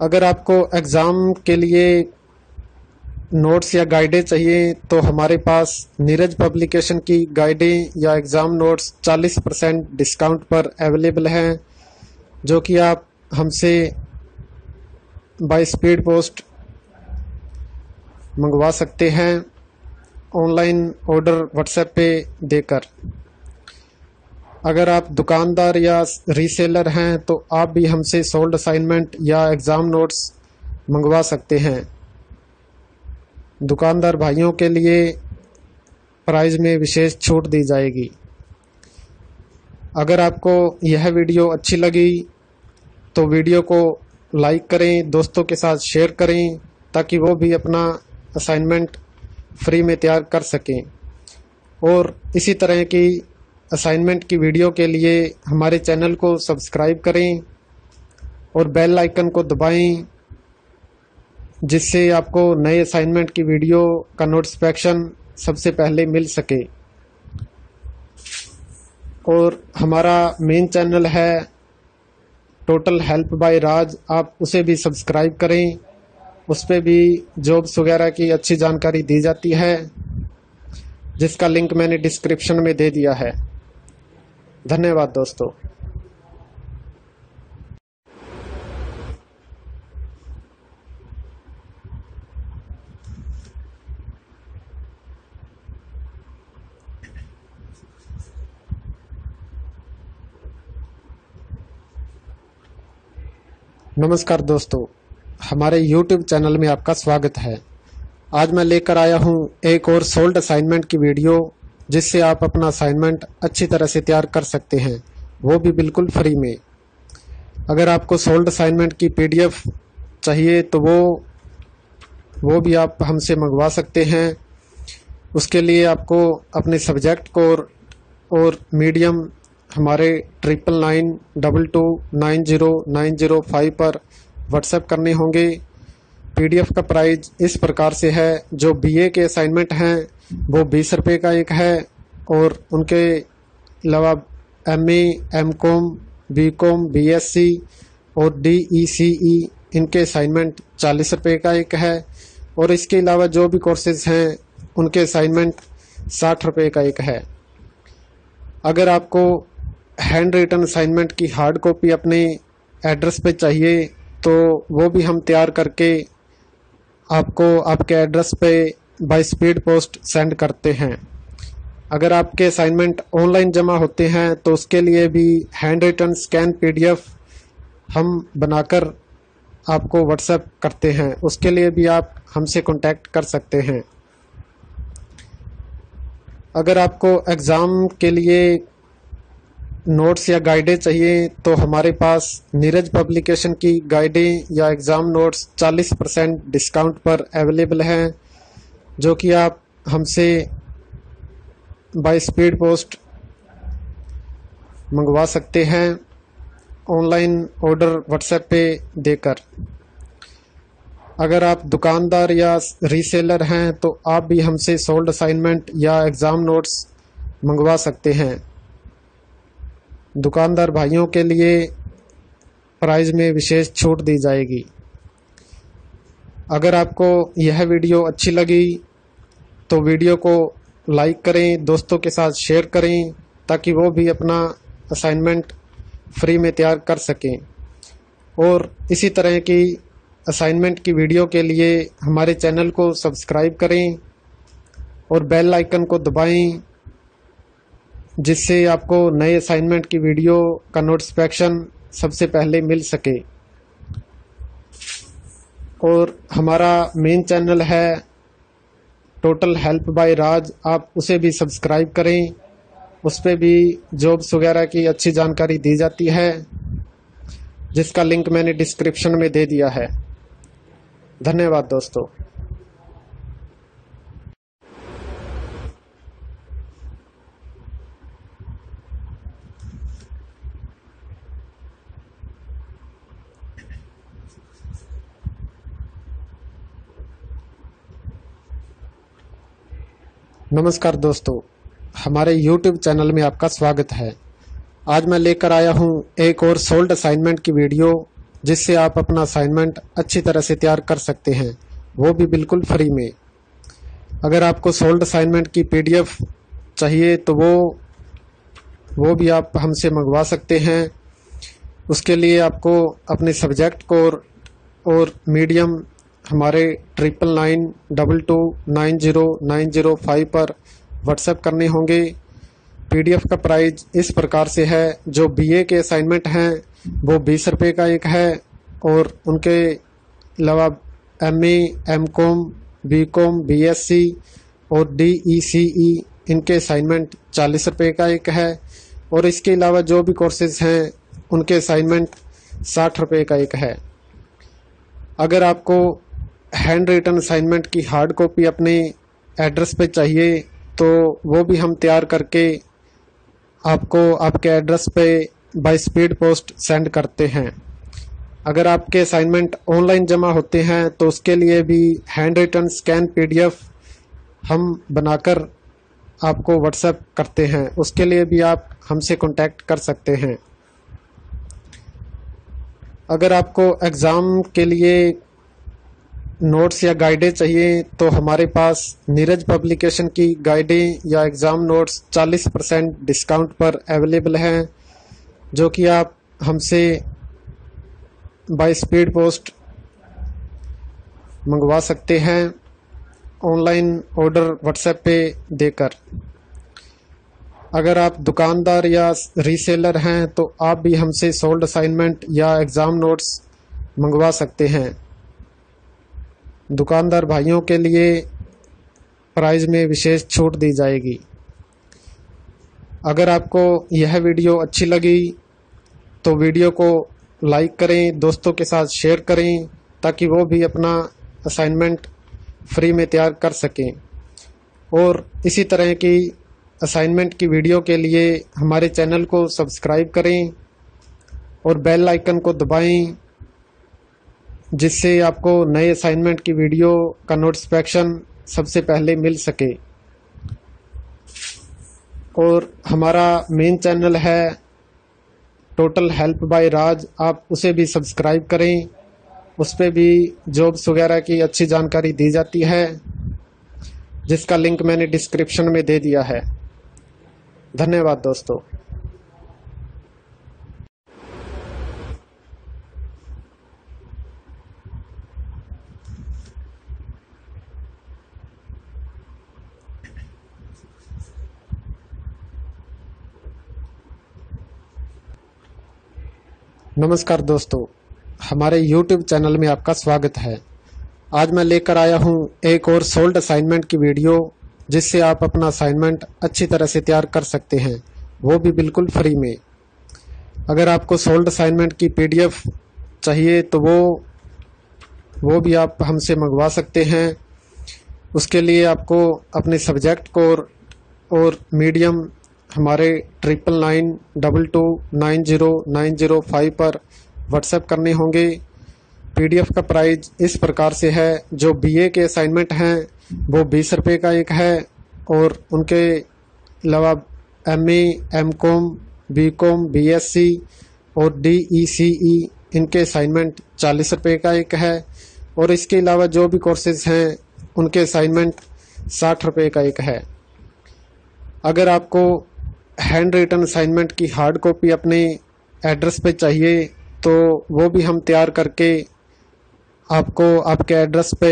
अगर आपको एग्ज़ाम के लिए नोट्स या गाइडें चाहिए तो हमारे पास नीरज पब्लिकेशन की गाइडें या एग्ज़ाम नोट्स 40% डिस्काउंट पर अवेलेबल हैं, जो कि आप हमसे बाय स्पीड पोस्ट मंगवा सकते हैं, ऑनलाइन ऑर्डर व्हाट्सएप पे देकर। अगर आप दुकानदार या रीसेलर हैं तो आप भी हमसे सोल्ड असाइनमेंट या एग्ज़ाम नोट्स मंगवा सकते हैं। दुकानदार भाइयों के लिए प्राइस में विशेष छूट दी जाएगी। अगर आपको यह वीडियो अच्छी लगी तो वीडियो को लाइक करें, दोस्तों के साथ शेयर करें, ताकि वो भी अपना असाइनमेंट फ्री में तैयार कर सकें। और इसी तरह की असाइनमेंट की वीडियो के लिए हमारे चैनल को सब्सक्राइब करें और बेल आइकन को दबाएं, जिससे आपको नए असाइनमेंट की वीडियो का नोटिफिकेशन सबसे पहले मिल सके। और हमारा मेन चैनल है टोटल हेल्प बाय राज, आप उसे भी सब्सक्राइब करें। उस पर भी जॉब्स वगैरह की अच्छी जानकारी दी जाती है, जिसका लिंक मैंने डिस्क्रिप्शन में दे दिया है। धन्यवाद दोस्तों। नमस्कार दोस्तों, हमारे YouTube चैनल में आपका स्वागत है। आज मैं लेकर आया हूं एक और सोल्ड असाइनमेंट की वीडियो, जिससे आप अपना असाइनमेंट अच्छी तरह से तैयार कर सकते हैं, वो भी बिल्कुल फ्री में। अगर आपको सोल्ड असाइनमेंट की PDF चाहिए तो वो भी आप हमसे मंगवा सकते हैं। उसके लिए आपको अपने सब्जेक्ट को और मीडियम हमारे 9992290905 पर व्हाट्सएप करने होंगे। PDF का प्राइस इस प्रकार से है, जो BA के असाइनमेंट हैं वो 20 रुपये का एक है, और उनके अलावा MA, MCOM, BCOM, BSC और DECE इनके असाइनमेंट 40 रुपये का एक है, और इसके अलावा जो भी कोर्सेज हैं उनके असाइनमेंट 60 रुपये का एक है। अगर आपको हैंड रिटन असाइनमेंट की हार्ड कॉपी अपने एड्रेस पे चाहिए तो वो भी हम तैयार करके आपको आपके एड्रेस पे बाय स्पीड पोस्ट सेंड करते हैं। अगर आपके असाइनमेंट ऑनलाइन जमा होते हैं तो उसके लिए भी हैंड रिटन स्कैन PDF हम बनाकर आपको व्हाट्सएप करते हैं, उसके लिए भी आप हमसे कॉन्टैक्ट कर सकते हैं। अगर आपको एग्ज़ाम के लिए नोट्स या गाइडें चाहिए तो हमारे पास नीरज पब्लिकेशन की गाइडें या एग्ज़ाम नोट्स 40% डिस्काउंट पर अवेलेबल हैं, जो कि आप हमसे बाय स्पीड पोस्ट मंगवा सकते हैं ऑनलाइन ऑर्डर व्हाट्सएप पे देकर। अगर आप दुकानदार या रीसेलर हैं तो आप भी हमसे सोल्ड असाइनमेंट या एग्ज़ाम नोट्स मंगवा सकते हैं। दुकानदार भाइयों के लिए प्राइस में विशेष छूट दी जाएगी। अगर आपको यह वीडियो अच्छी लगी तो वीडियो को लाइक करें, दोस्तों के साथ शेयर करें ताकि वो भी अपना असाइनमेंट फ्री में तैयार कर सकें। और इसी तरह की असाइनमेंट की वीडियो के लिए हमारे चैनल को सब्सक्राइब करें और बेल आइकन को दबाएं, जिससे आपको नए असाइनमेंट की वीडियो का नोटिफिकेशन सबसे पहले मिल सके। और हमारा मेन चैनल है टोटल हेल्प बाय राज, आप उसे भी सब्सक्राइब करें। उस पर भी जॉब्स वगैरह की अच्छी जानकारी दी जाती है, जिसका लिंक मैंने डिस्क्रिप्शन में दे दिया है। धन्यवाद दोस्तों। नमस्कार दोस्तों, हमारे YouTube चैनल में आपका स्वागत है। आज मैं लेकर आया हूं एक और सोल्ड असाइनमेंट की वीडियो, जिससे आप अपना असाइनमेंट अच्छी तरह से तैयार कर सकते हैं, वो भी बिल्कुल फ्री में। अगर आपको सोल्ड असाइनमेंट की PDF चाहिए तो वो भी आप हमसे मंगवा सकते हैं। उसके लिए आपको अपने सब्जेक्ट कोड और मीडियम हमारे 9992290905 पर व्हाट्सएप करने होंगे। PDF का प्राइस इस प्रकार से है, जो BA के असाइनमेंट हैं वो 20 रुपये का एक है, और उनके अलावा MA, MCOM, BCOM, BSC और DECE इनके असाइनमेंट 40 रुपये का एक है, और इसके अलावा जो भी कोर्सेज़ हैं उनके असाइनमेंट 60 रुपये का एक है। अगर आपको हैंड रिटन असाइनमेंट की हार्ड कॉपी अपने एड्रेस पे चाहिए तो वो भी हम तैयार करके आपको आपके एड्रेस पे बाय स्पीड पोस्ट सेंड करते हैं। अगर आपके असाइनमेंट ऑनलाइन जमा होते हैं तो उसके लिए भी हैंड रिटन स्कैन PDF हम बनाकर आपको व्हाट्सएप करते हैं, उसके लिए भी आप हमसे कॉन्टैक्ट कर सकते हैं। अगर आपको एग्ज़ाम के लिए नोट्स या गाइडें चाहिए तो हमारे पास नीरज पब्लिकेशन की गाइडें या एग्ज़ाम नोट्स 40% डिस्काउंट पर अवेलेबल हैं, जो कि आप हमसे बाय स्पीड पोस्ट मंगवा सकते हैं ऑनलाइन ऑर्डर व्हाट्सएप पे देकर। अगर आप दुकानदार या रीसेलर हैं तो आप भी हमसे सोल्ड असाइनमेंट या एग्ज़ाम नोट्स मंगवा सकते हैं। दुकानदार भाइयों के लिए प्राइस में विशेष छूट दी जाएगी। अगर आपको यह वीडियो अच्छी लगी तो वीडियो को लाइक करें, दोस्तों के साथ शेयर करें ताकि वो भी अपना असाइनमेंट फ्री में तैयार कर सकें। और इसी तरह की असाइनमेंट की वीडियो के लिए हमारे चैनल को सब्सक्राइब करें और बेल आइकन को दबाएं, जिससे आपको नए असाइनमेंट की वीडियो का नोटिफिकेशन सबसे पहले मिल सके। और हमारा मेन चैनल है टोटल हेल्प बाय राज, आप उसे भी सब्सक्राइब करें। उस पर भी जॉब्स वगैरह की अच्छी जानकारी दी जाती है, जिसका लिंक मैंने डिस्क्रिप्शन में दे दिया है। धन्यवाद दोस्तों। नमस्कार दोस्तों, हमारे YouTube चैनल में आपका स्वागत है। आज मैं लेकर आया हूं एक और सोल्ड असाइनमेंट की वीडियो, जिससे आप अपना असाइनमेंट अच्छी तरह से तैयार कर सकते हैं, वो भी बिल्कुल फ्री में। अगर आपको सोल्ड असाइनमेंट की PDF चाहिए तो वो भी आप हमसे मंगवा सकते हैं। उसके लिए आपको अपने सब्जेक्ट को और मीडियम हमारे 9992290905 पर व्हाट्सएप करने होंगे। PDF का प्राइस इस प्रकार से है, जो BA के असाइनमेंट हैं वो 20 रुपये का एक है, और उनके अलावा MA, MCOM, BCOM, BSC और DECE इनके असाइनमेंट 40 रुपये का एक है, और इसके अलावा जो भी कोर्सेज हैं उनके असाइनमेंट 60 रुपये का एक है। अगर आपको हैंड रिटन असाइनमेंट की हार्ड कॉपी अपने एड्रेस पे चाहिए तो वो भी हम तैयार करके आपको आपके एड्रेस पे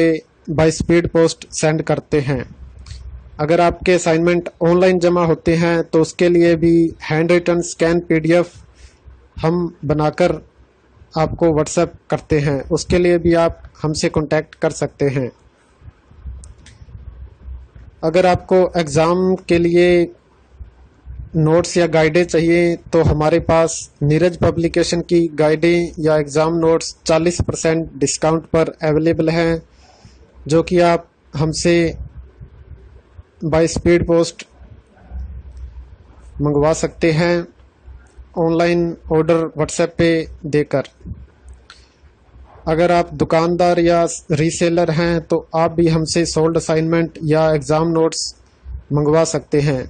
बाय स्पीड पोस्ट सेंड करते हैं। अगर आपके असाइनमेंट ऑनलाइन जमा होते हैं तो उसके लिए भी हैंड रिटन स्कैन PDF हम बनाकर आपको व्हाट्सएप करते हैं, उसके लिए भी आप हमसे कॉन्टैक्ट कर सकते हैं। अगर आपको एग्ज़ाम के लिए नोट्स या गाइडें चाहिए तो हमारे पास नीरज पब्लिकेशन की गाइडें या एग्ज़ाम नोट्स 40% डिस्काउंट पर अवेलेबल हैं, जो कि आप हमसे बाय स्पीड पोस्ट मंगवा सकते हैं ऑनलाइन ऑर्डर व्हाट्सएप पे देकर। अगर आप दुकानदार या रीसेलर हैं तो आप भी हमसे सोल्ड असाइनमेंट या एग्ज़ाम नोट्स मंगवा सकते हैं।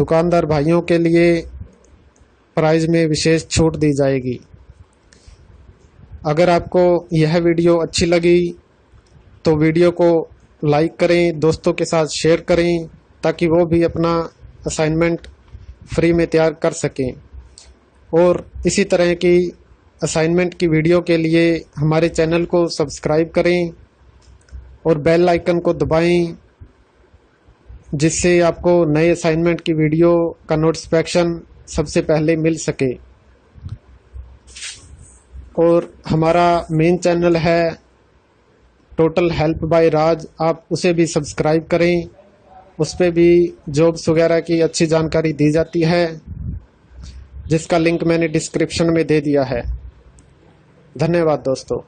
दुकानदार भाइयों के लिए प्राइस में विशेष छूट दी जाएगी। अगर आपको यह वीडियो अच्छी लगी तो वीडियो को लाइक करें, दोस्तों के साथ शेयर करें ताकि वो भी अपना असाइनमेंट फ्री में तैयार कर सकें, और इसी तरह की असाइनमेंट की वीडियो के लिए हमारे चैनल को सब्सक्राइब करें और बेल आइकन को दबाएं, जिससे आपको नए असाइनमेंट की वीडियो का नोटिफिकेशन सबसे पहले मिल सके। और हमारा मेन चैनल है टोटल हेल्प बाय राज, आप उसे भी सब्सक्राइब करें, उस पर भी जॉब्स वगैरह की अच्छी जानकारी दी जाती है, जिसका लिंक मैंने डिस्क्रिप्शन में दे दिया है। धन्यवाद दोस्तों।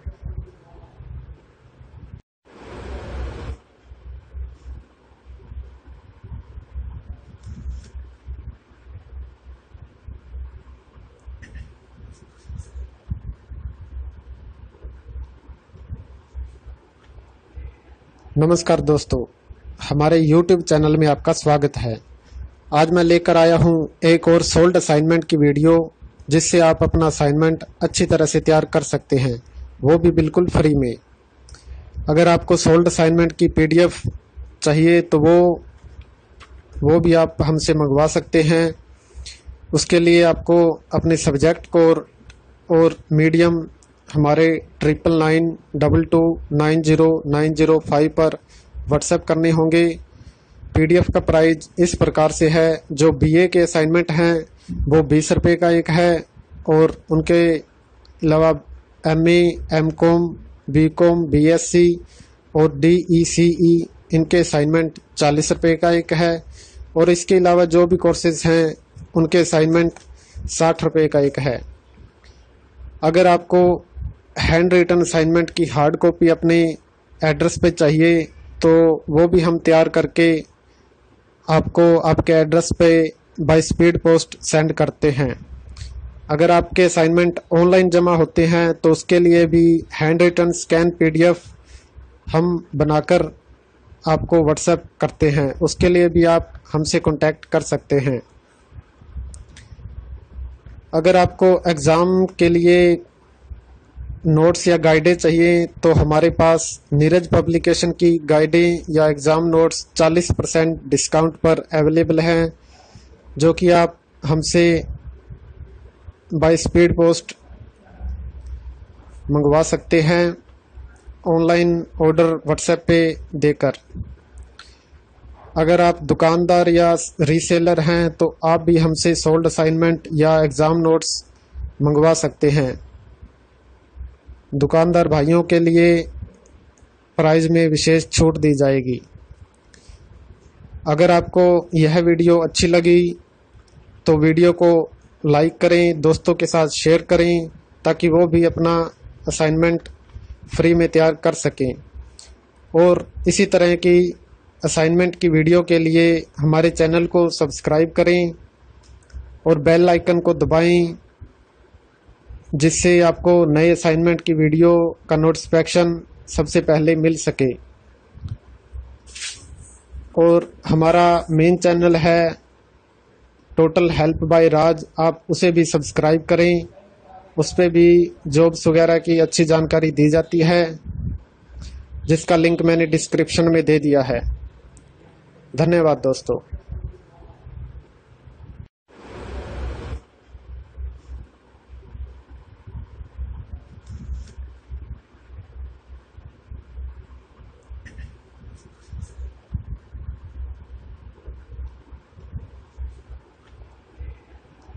नमस्कार दोस्तों, हमारे YouTube चैनल में आपका स्वागत है। आज मैं लेकर आया हूं एक और सोल्ड असाइनमेंट की वीडियो, जिससे आप अपना असाइनमेंट अच्छी तरह से तैयार कर सकते हैं, वो भी बिल्कुल फ्री में। अगर आपको सोल्ड असाइनमेंट की PDF चाहिए तो वो भी आप हमसे मंगवा सकते हैं। उसके लिए आपको अपने सब्जेक्ट को और मीडियम हमारे 9992290905 पर व्हाट्सएप करने होंगे। PDF का प्राइस इस प्रकार से है, जो BA के असाइनमेंट हैं वो 20 रुपये का एक है, और उनके अलावा MA, MCOM, BCOM, BSC और DECE इनके असाइनमेंट 40 रुपये का एक है, और इसके अलावा जो भी कोर्सेज हैं उनके असाइनमेंट 60 रुपये का एक है। अगर आपको हैंड रिटन असाइनमेंट की हार्ड कॉपी अपने एड्रेस पे चाहिए तो वो भी हम तैयार करके आपको आपके एड्रेस पे बाय स्पीड पोस्ट सेंड करते हैं। अगर आपके असाइनमेंट ऑनलाइन जमा होते हैं तो उसके लिए भी हैंड रिटन स्कैन PDF हम बनाकर आपको व्हाट्सएप करते हैं, उसके लिए भी आप हमसे कॉन्टैक्ट कर सकते हैं। अगर आपको एग्ज़ाम के लिए नोट्स या गाइडें चाहिए तो हमारे पास नीरज पब्लिकेशन की गाइडें या एग्ज़ाम नोट्स 40% डिस्काउंट पर अवेलेबल हैं, जो कि आप हमसे बाय स्पीड पोस्ट मंगवा सकते हैं ऑनलाइन ऑर्डर व्हाट्सएप पे देकर। अगर आप दुकानदार या रीसेलर हैं तो आप भी हमसे सोल्ड असाइनमेंट या एग्ज़ाम नोट्स मंगवा सकते हैं। दुकानदार भाइयों के लिए प्राइस में विशेष छूट दी जाएगी। अगर आपको यह वीडियो अच्छी लगी तो वीडियो को लाइक करें, दोस्तों के साथ शेयर करें ताकि वो भी अपना असाइनमेंट फ्री में तैयार कर सकें। और इसी तरह की असाइनमेंट की वीडियो के लिए हमारे चैनल को सब्सक्राइब करें और बेल आइकन को दबाएं, जिससे आपको नए असाइनमेंट की वीडियो का नोटिफिकेशन सबसे पहले मिल सके। और हमारा मेन चैनल है टोटल हेल्प बाय राज, आप उसे भी सब्सक्राइब करें। उस पर भी जॉब्स वगैरह की अच्छी जानकारी दी जाती है, जिसका लिंक मैंने डिस्क्रिप्शन में दे दिया है। धन्यवाद दोस्तों।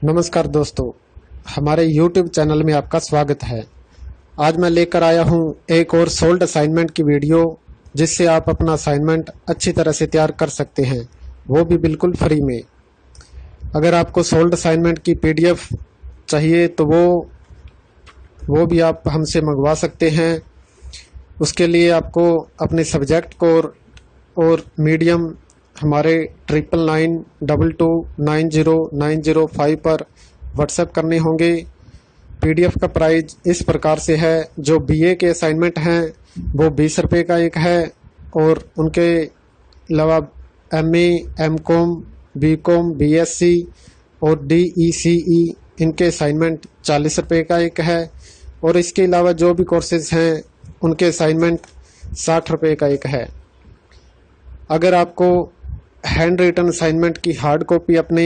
नमस्कार दोस्तों, हमारे YouTube चैनल में आपका स्वागत है। आज मैं लेकर आया हूं एक और सोल्ड असाइनमेंट की वीडियो, जिससे आप अपना असाइनमेंट अच्छी तरह से तैयार कर सकते हैं, वो भी बिल्कुल फ्री में। अगर आपको सोल्ड असाइनमेंट की PDF चाहिए तो वो भी आप हमसे मंगवा सकते हैं। उसके लिए आपको अपने सब्जेक्ट को और मीडियम हमारे 9992290905 पर व्हाट्सएप करने होंगे। PDF का प्राइस इस प्रकार से है, जो BA के असाइनमेंट हैं वो 20 रुपये का एक है, और उनके अलावा MA, MCOM, BCOM, BSC और DECE इनके असाइनमेंट 40 रुपये का एक है, और इसके अलावा जो भी कोर्सेज हैं उनके असाइनमेंट 60 रुपये का एक है। अगर आपको हैंड रिटन असाइनमेंट की हार्ड कॉपी अपने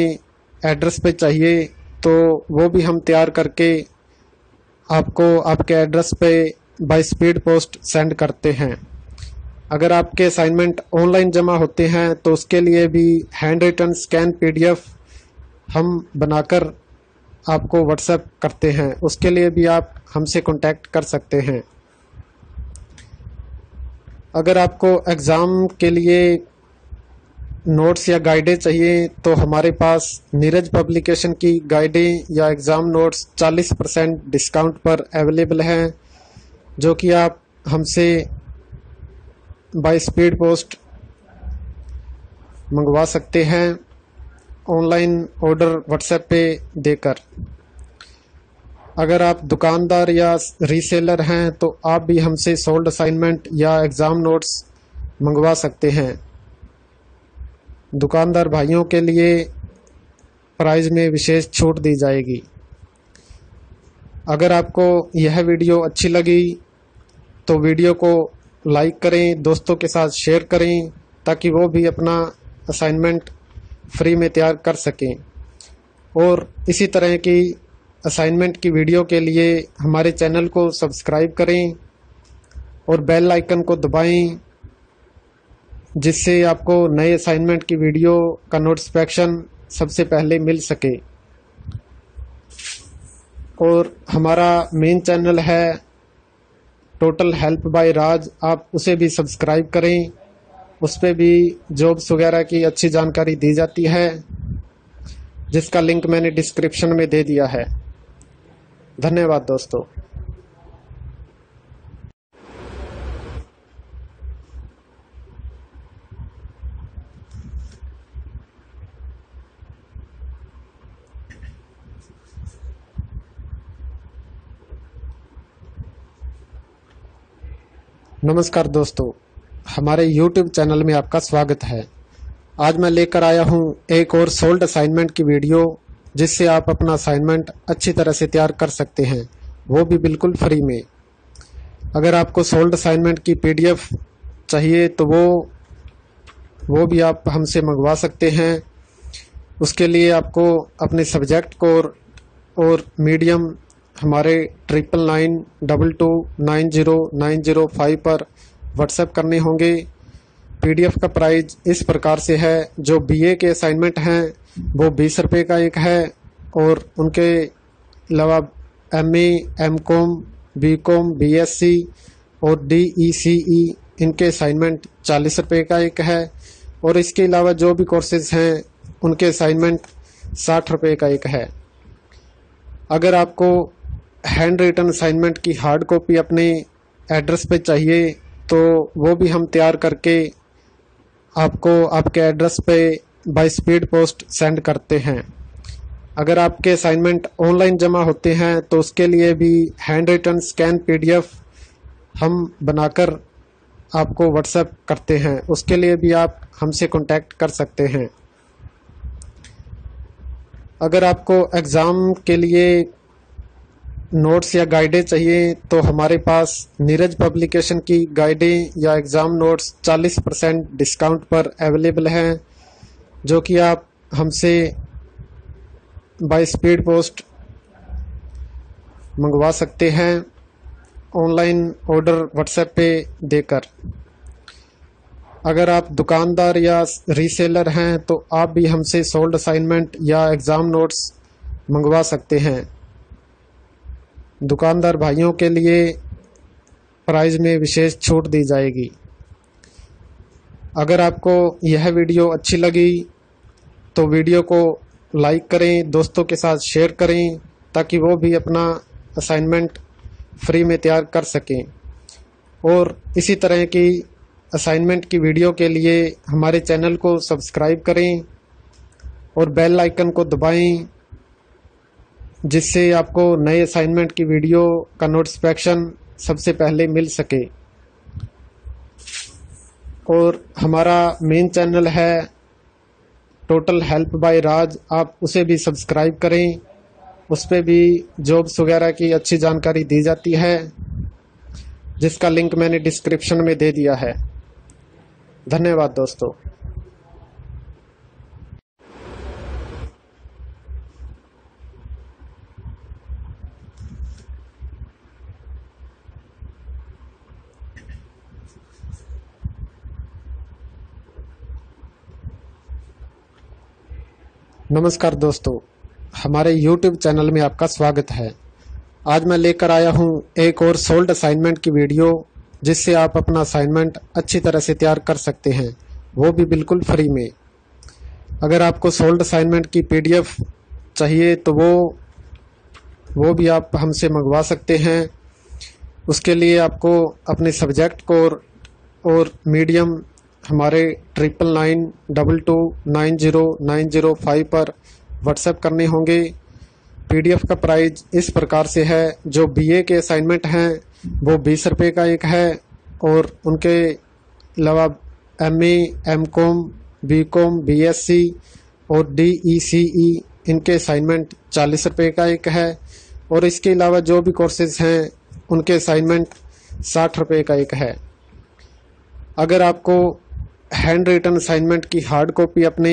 एड्रेस पे चाहिए तो वो भी हम तैयार करके आपको आपके एड्रेस पे बाय स्पीड पोस्ट सेंड करते हैं। अगर आपके असाइनमेंट ऑनलाइन जमा होते हैं तो उसके लिए भी हैंड रिटन स्कैन PDF हम बनाकर आपको व्हाट्सएप करते हैं, उसके लिए भी आप हमसे कॉन्टैक्ट कर सकते हैं। अगर आपको एग्ज़ाम के लिए नोट्स या गाइडें चाहिए तो हमारे पास नीरज पब्लिकेशन की गाइडें या एग्ज़ाम नोट्स 40% डिस्काउंट पर अवेलेबल हैं, जो कि आप हमसे बाय स्पीड पोस्ट मंगवा सकते हैं, ऑनलाइन ऑर्डर व्हाट्सएप पे देकर। अगर आप दुकानदार या रीसेलर हैं तो आप भी हमसे सोल्ड असाइनमेंट या एग्ज़ाम नोट्स मंगवा सकते हैं। दुकानदार भाइयों के लिए प्राइस में विशेष छूट दी जाएगी। अगर आपको यह वीडियो अच्छी लगी तो वीडियो को लाइक करें, दोस्तों के साथ शेयर करें ताकि वो भी अपना असाइनमेंट फ्री में तैयार कर सकें। और इसी तरह की असाइनमेंट की वीडियो के लिए हमारे चैनल को सब्सक्राइब करें और बेल आइकन को दबाएं, जिससे आपको नए असाइनमेंट की वीडियो का नोटिफिकेशन सबसे पहले मिल सके। और हमारा मेन चैनल है टोटल हेल्प बाय राज, आप उसे भी सब्सक्राइब करें। उस पर भी जॉब्स वगैरह की अच्छी जानकारी दी जाती है, जिसका लिंक मैंने डिस्क्रिप्शन में दे दिया है। धन्यवाद दोस्तों। नमस्कार दोस्तों, हमारे YouTube चैनल में आपका स्वागत है। आज मैं लेकर आया हूं एक और सोल्ड असाइनमेंट की वीडियो, जिससे आप अपना असाइनमेंट अच्छी तरह से तैयार कर सकते हैं, वो भी बिल्कुल फ्री में। अगर आपको सोल्ड असाइनमेंट की PDF चाहिए तो वो भी आप हमसे मंगवा सकते हैं। उसके लिए आपको अपने सब्जेक्ट को और मीडियम हमारे 9992290905 पर व्हाट्सएप करने होंगे। PDF का प्राइस इस प्रकार से है, जो BA के असाइनमेंट हैं वो 20 रुपये का एक है, और उनके अलावा MA, MCOM, BCOM, BSC और DECE इनके असाइनमेंट 40 रुपये का एक है, और इसके अलावा जो भी कोर्सेज हैं उनके असाइनमेंट 60 रुपये का एक है। अगर आपको हैंड रिटन असाइनमेंट की हार्ड कॉपी अपने एड्रेस पे चाहिए तो वो भी हम तैयार करके आपको आपके एड्रेस पे बाय स्पीड पोस्ट सेंड करते हैं। अगर आपके असाइनमेंट ऑनलाइन जमा होते हैं तो उसके लिए भी हैंड रिटन स्कैन PDF हम बनाकर आपको व्हाट्सएप करते हैं, उसके लिए भी आप हमसे कांटेक्ट कर सकते हैं। अगर आपको एग्ज़ाम के लिए नोट्स या गाइडें चाहिए तो हमारे पास नीरज पब्लिकेशन की गाइडें या एग्ज़ाम नोट्स 40% डिस्काउंट पर अवेलेबल हैं, जो कि आप हमसे बाय स्पीड पोस्ट मंगवा सकते हैं ऑनलाइन ऑर्डर व्हाट्सएप पे देकर। अगर आप दुकानदार या रीसेलर हैं तो आप भी हमसे सोल्ड असाइनमेंट या एग्ज़ाम नोट्स मंगवा सकते हैं। दुकानदार भाइयों के लिए प्राइस में विशेष छूट दी जाएगी। अगर आपको यह वीडियो अच्छी लगी तो वीडियो को लाइक करें, दोस्तों के साथ शेयर करें ताकि वो भी अपना असाइनमेंट फ्री में तैयार कर सकें। और इसी तरह की असाइनमेंट की वीडियो के लिए हमारे चैनल को सब्सक्राइब करें और बेल आइकन को दबाएं, जिससे आपको नए असाइनमेंट की वीडियो का नोटिफिकेशन सबसे पहले मिल सके। और हमारा मेन चैनल है टोटल हेल्प बाय राज, आप उसे भी सब्सक्राइब करें। उस पर भी जॉब्स वगैरह की अच्छी जानकारी दी जाती है, जिसका लिंक मैंने डिस्क्रिप्शन में दे दिया है। धन्यवाद दोस्तों। नमस्कार दोस्तों, हमारे YouTube चैनल में आपका स्वागत है। आज मैं लेकर आया हूं एक और सोल्ड असाइनमेंट की वीडियो, जिससे आप अपना असाइनमेंट अच्छी तरह से तैयार कर सकते हैं, वो भी बिल्कुल फ्री में। अगर आपको सोल्ड असाइनमेंट की PDF चाहिए तो वो भी आप हमसे मंगवा सकते हैं। उसके लिए आपको अपने सब्जेक्ट को और मीडियम हमारे 9992290905 पर व्हाट्सएप करने होंगे। PDF का प्राइस इस प्रकार से है, जो BA के असाइनमेंट हैं वो 20 रुपये का एक है, और उनके अलावा MA, MCOM, BCOM, BSC और DECE इनके असाइनमेंट 40 रुपये का एक है, और इसके अलावा जो भी कोर्सेज हैं उनके असाइनमेंट 60 रुपये का एक है। अगर आपको हैंड रिटन असाइनमेंट की हार्ड कॉपी अपने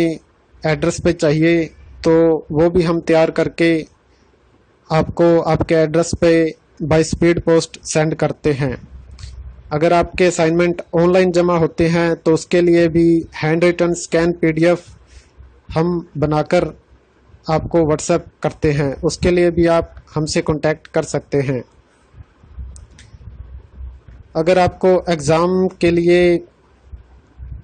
एड्रेस पे चाहिए तो वो भी हम तैयार करके आपको आपके एड्रेस पे बाय स्पीड पोस्ट सेंड करते हैं। अगर आपके असाइनमेंट ऑनलाइन जमा होते हैं तो उसके लिए भी हैंड रिटन स्कैन PDF हम बनाकर आपको व्हाट्सएप करते हैं, उसके लिए भी आप हमसे कांटेक्ट कर सकते हैं। अगर आपको एग्ज़ाम के लिए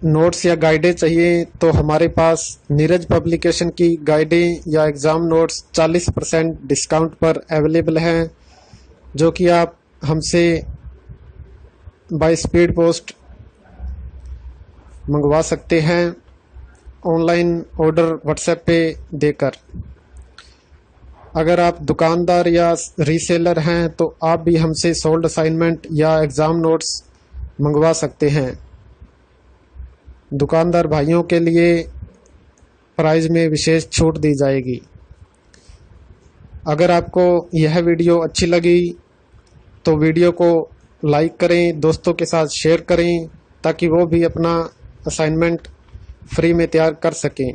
नोट्स या गाइडें चाहिए तो हमारे पास नीरज पब्लिकेशन की गाइडें या एग्ज़ाम नोट्स 40% डिस्काउंट पर अवेलेबल हैं, जो कि आप हमसे बाय स्पीड पोस्ट मंगवा सकते हैं ऑनलाइन ऑर्डर व्हाट्सएप पे देकर। अगर आप दुकानदार या रीसेलर हैं तो आप भी हमसे सोल्ड असाइनमेंट या एग्ज़ाम नोट्स मंगवा सकते हैं। दुकानदार भाइयों के लिए प्राइस में विशेष छूट दी जाएगी। अगर आपको यह वीडियो अच्छी लगी तो वीडियो को लाइक करें, दोस्तों के साथ शेयर करें ताकि वो भी अपना असाइनमेंट फ्री में तैयार कर सकें।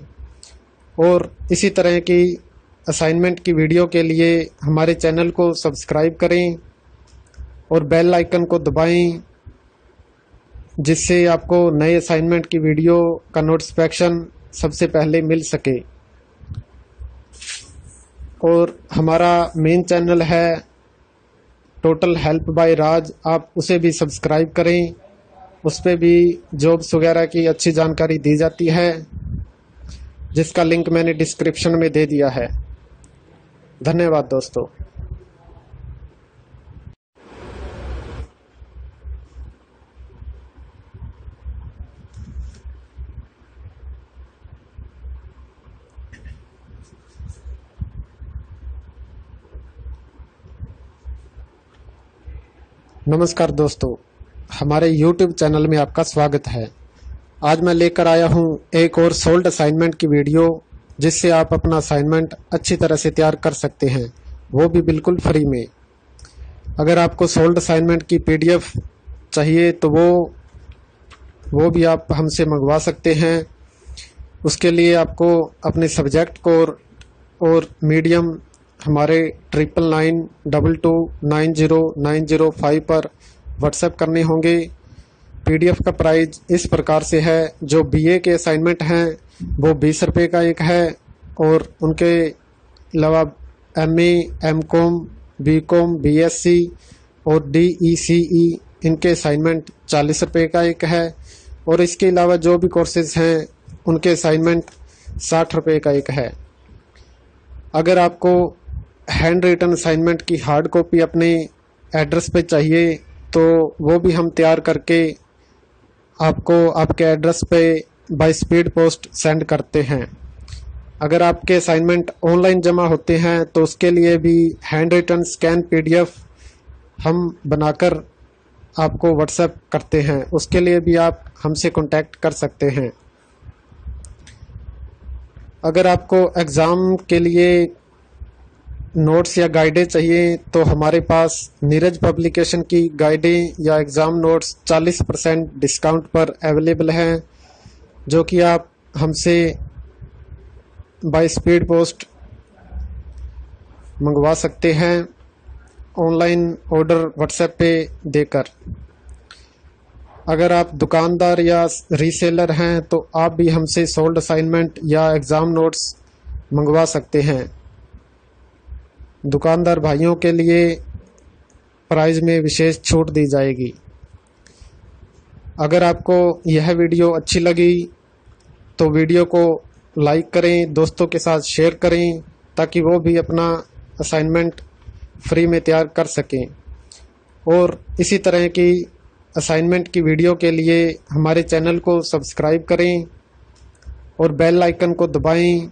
और इसी तरह की असाइनमेंट की वीडियो के लिए हमारे चैनल को सब्सक्राइब करें और बेल आइकन को दबाएं, जिससे आपको नए असाइनमेंट की वीडियो का नोटिफिकेशन सबसे पहले मिल सके। और हमारा मेन चैनल है टोटल हेल्प बाय राज, आप उसे भी सब्सक्राइब करें। उस पर भी जॉब्स वगैरह की अच्छी जानकारी दी जाती है, जिसका लिंक मैंने डिस्क्रिप्शन में दे दिया है। धन्यवाद दोस्तों। नमस्कार दोस्तों, हमारे YouTube चैनल में आपका स्वागत है। आज मैं लेकर आया हूं एक और सोल्ड असाइनमेंट की वीडियो, जिससे आप अपना असाइनमेंट अच्छी तरह से तैयार कर सकते हैं, वो भी बिल्कुल फ्री में। अगर आपको सोल्ड असाइनमेंट की PDF चाहिए तो वो भी आप हमसे मंगवा सकते हैं। उसके लिए आपको अपने सब्जेक्ट को और मीडियम हमारे 9992290905 पर व्हाट्सएप करने होंगे। PDF का प्राइस इस प्रकार से है, जो BA के असाइनमेंट हैं वो 20 रुपये का एक है, और उनके अलावा MA, MCOM, BCOM, BSC और DECE इनके असाइनमेंट 40 रुपये का एक है, और इसके अलावा जो भी कोर्सेज हैं उनके असाइनमेंट 60 रुपये का एक है। अगर आपको हैंड रिटन असाइनमेंट की हार्ड कॉपी अपने एड्रेस पे चाहिए तो वो भी हम तैयार करके आपको आपके एड्रेस पे बाय स्पीड पोस्ट सेंड करते हैं। अगर आपके असाइनमेंट ऑनलाइन जमा होते हैं तो उसके लिए भी हैंड रिटन स्कैन PDF हम बनाकर आपको व्हाट्सएप करते हैं, उसके लिए भी आप हमसे कॉन्टैक्ट कर सकते हैं। अगर आपको एग्ज़ाम के लिए नोट्स या गाइडें चाहिए तो हमारे पास नीरज पब्लिकेशन की गाइडें या एग्ज़ाम नोट्स 40% डिस्काउंट पर अवेलेबल हैं, जो कि आप हमसे बाय स्पीड पोस्ट मंगवा सकते हैं, ऑनलाइन ऑर्डर व्हाट्सएप पे देकर। अगर आप दुकानदार या रीसेलर हैं तो आप भी हमसे सोल्ड असाइनमेंट या एग्ज़ाम नोट्स मंगवा सकते हैं। दुकानदार भाइयों के लिए प्राइस में विशेष छूट दी जाएगी। अगर आपको यह वीडियो अच्छी लगी तो वीडियो को लाइक करें, दोस्तों के साथ शेयर करें, ताकि वो भी अपना असाइनमेंट फ्री में तैयार कर सकें। और इसी तरह की असाइनमेंट की वीडियो के लिए हमारे चैनल को सब्सक्राइब करें और बेल आइकन को दबाएं,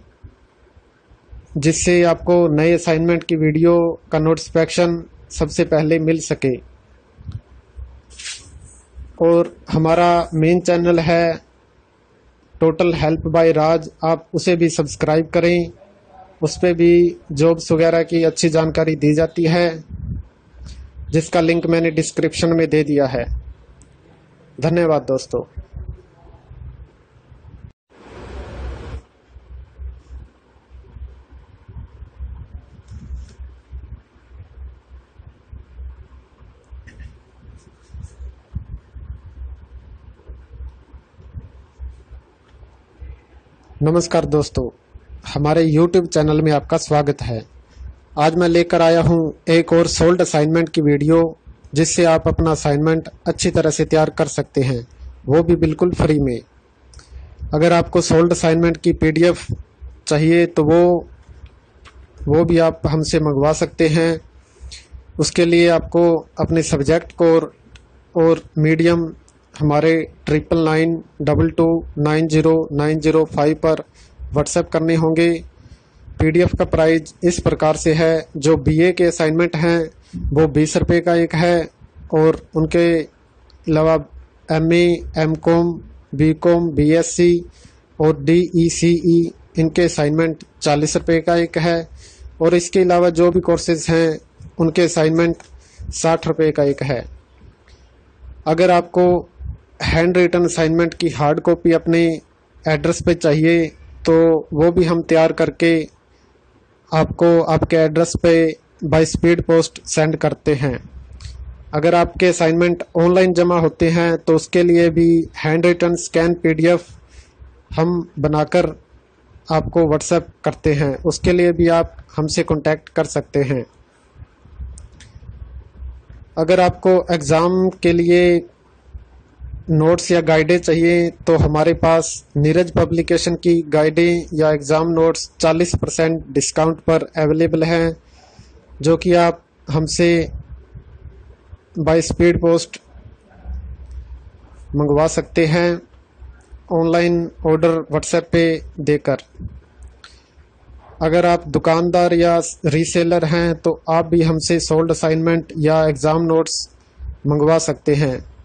जिससे आपको नए असाइनमेंट की वीडियो का नोटिफिकेशन सबसे पहले मिल सके। और हमारा मेन चैनल है टोटल हेल्प बाय राज, आप उसे भी सब्सक्राइब करें। उस पर भी जॉब्स वगैरह की अच्छी जानकारी दी जाती है, जिसका लिंक मैंने डिस्क्रिप्शन में दे दिया है। धन्यवाद दोस्तों। नमस्कार दोस्तों, हमारे YouTube चैनल में आपका स्वागत है। आज मैं लेकर आया हूं एक और सोल्ड असाइनमेंट की वीडियो, जिससे आप अपना असाइनमेंट अच्छी तरह से तैयार कर सकते हैं, वो भी बिल्कुल फ्री में। अगर आपको सोल्ड असाइनमेंट की PDF चाहिए तो वो भी आप हमसे मंगवा सकते हैं। उसके लिए आपको अपने सब्जेक्ट को और मीडियम हमारे 9992290905 पर व्हाट्सएप करने होंगे। PDF का प्राइस इस प्रकार से है, जो BA के असाइनमेंट हैं वो 20 रुपये का एक है, और उनके अलावा MA, MCOM, BCOM, BSC और DECE इनके असाइनमेंट 40 रुपये का एक है, और इसके अलावा जो भी कोर्सेज हैं उनके असाइनमेंट 60 रुपये का एक है। अगर आपको हैंड रिटन असाइनमेंट की हार्ड कॉपी अपने एड्रेस पे चाहिए तो वो भी हम तैयार करके आपको आपके एड्रेस पे बाय स्पीड पोस्ट सेंड करते हैं। अगर आपके असाइनमेंट ऑनलाइन जमा होते हैं तो उसके लिए भी हैंड रिटन स्कैन PDF हम बनाकर आपको व्हाट्सएप करते हैं, उसके लिए भी आप हमसे कॉन्टैक्ट कर सकते हैं। अगर आपको एग्ज़ाम के लिए नोट्स या गाइडें चाहिए तो हमारे पास नीरज पब्लिकेशन की गाइडें या एग्ज़ाम नोट्स 40% डिस्काउंट पर अवेलेबल हैं, जो कि आप हमसे बाय स्पीड पोस्ट मंगवा सकते हैं ऑनलाइन ऑर्डर व्हाट्सएप पे देकर। अगर आप दुकानदार या रीसेलर हैं तो आप भी हमसे सोल्ड असाइनमेंट या एग्ज़ाम नोट्स मंगवा सकते हैं।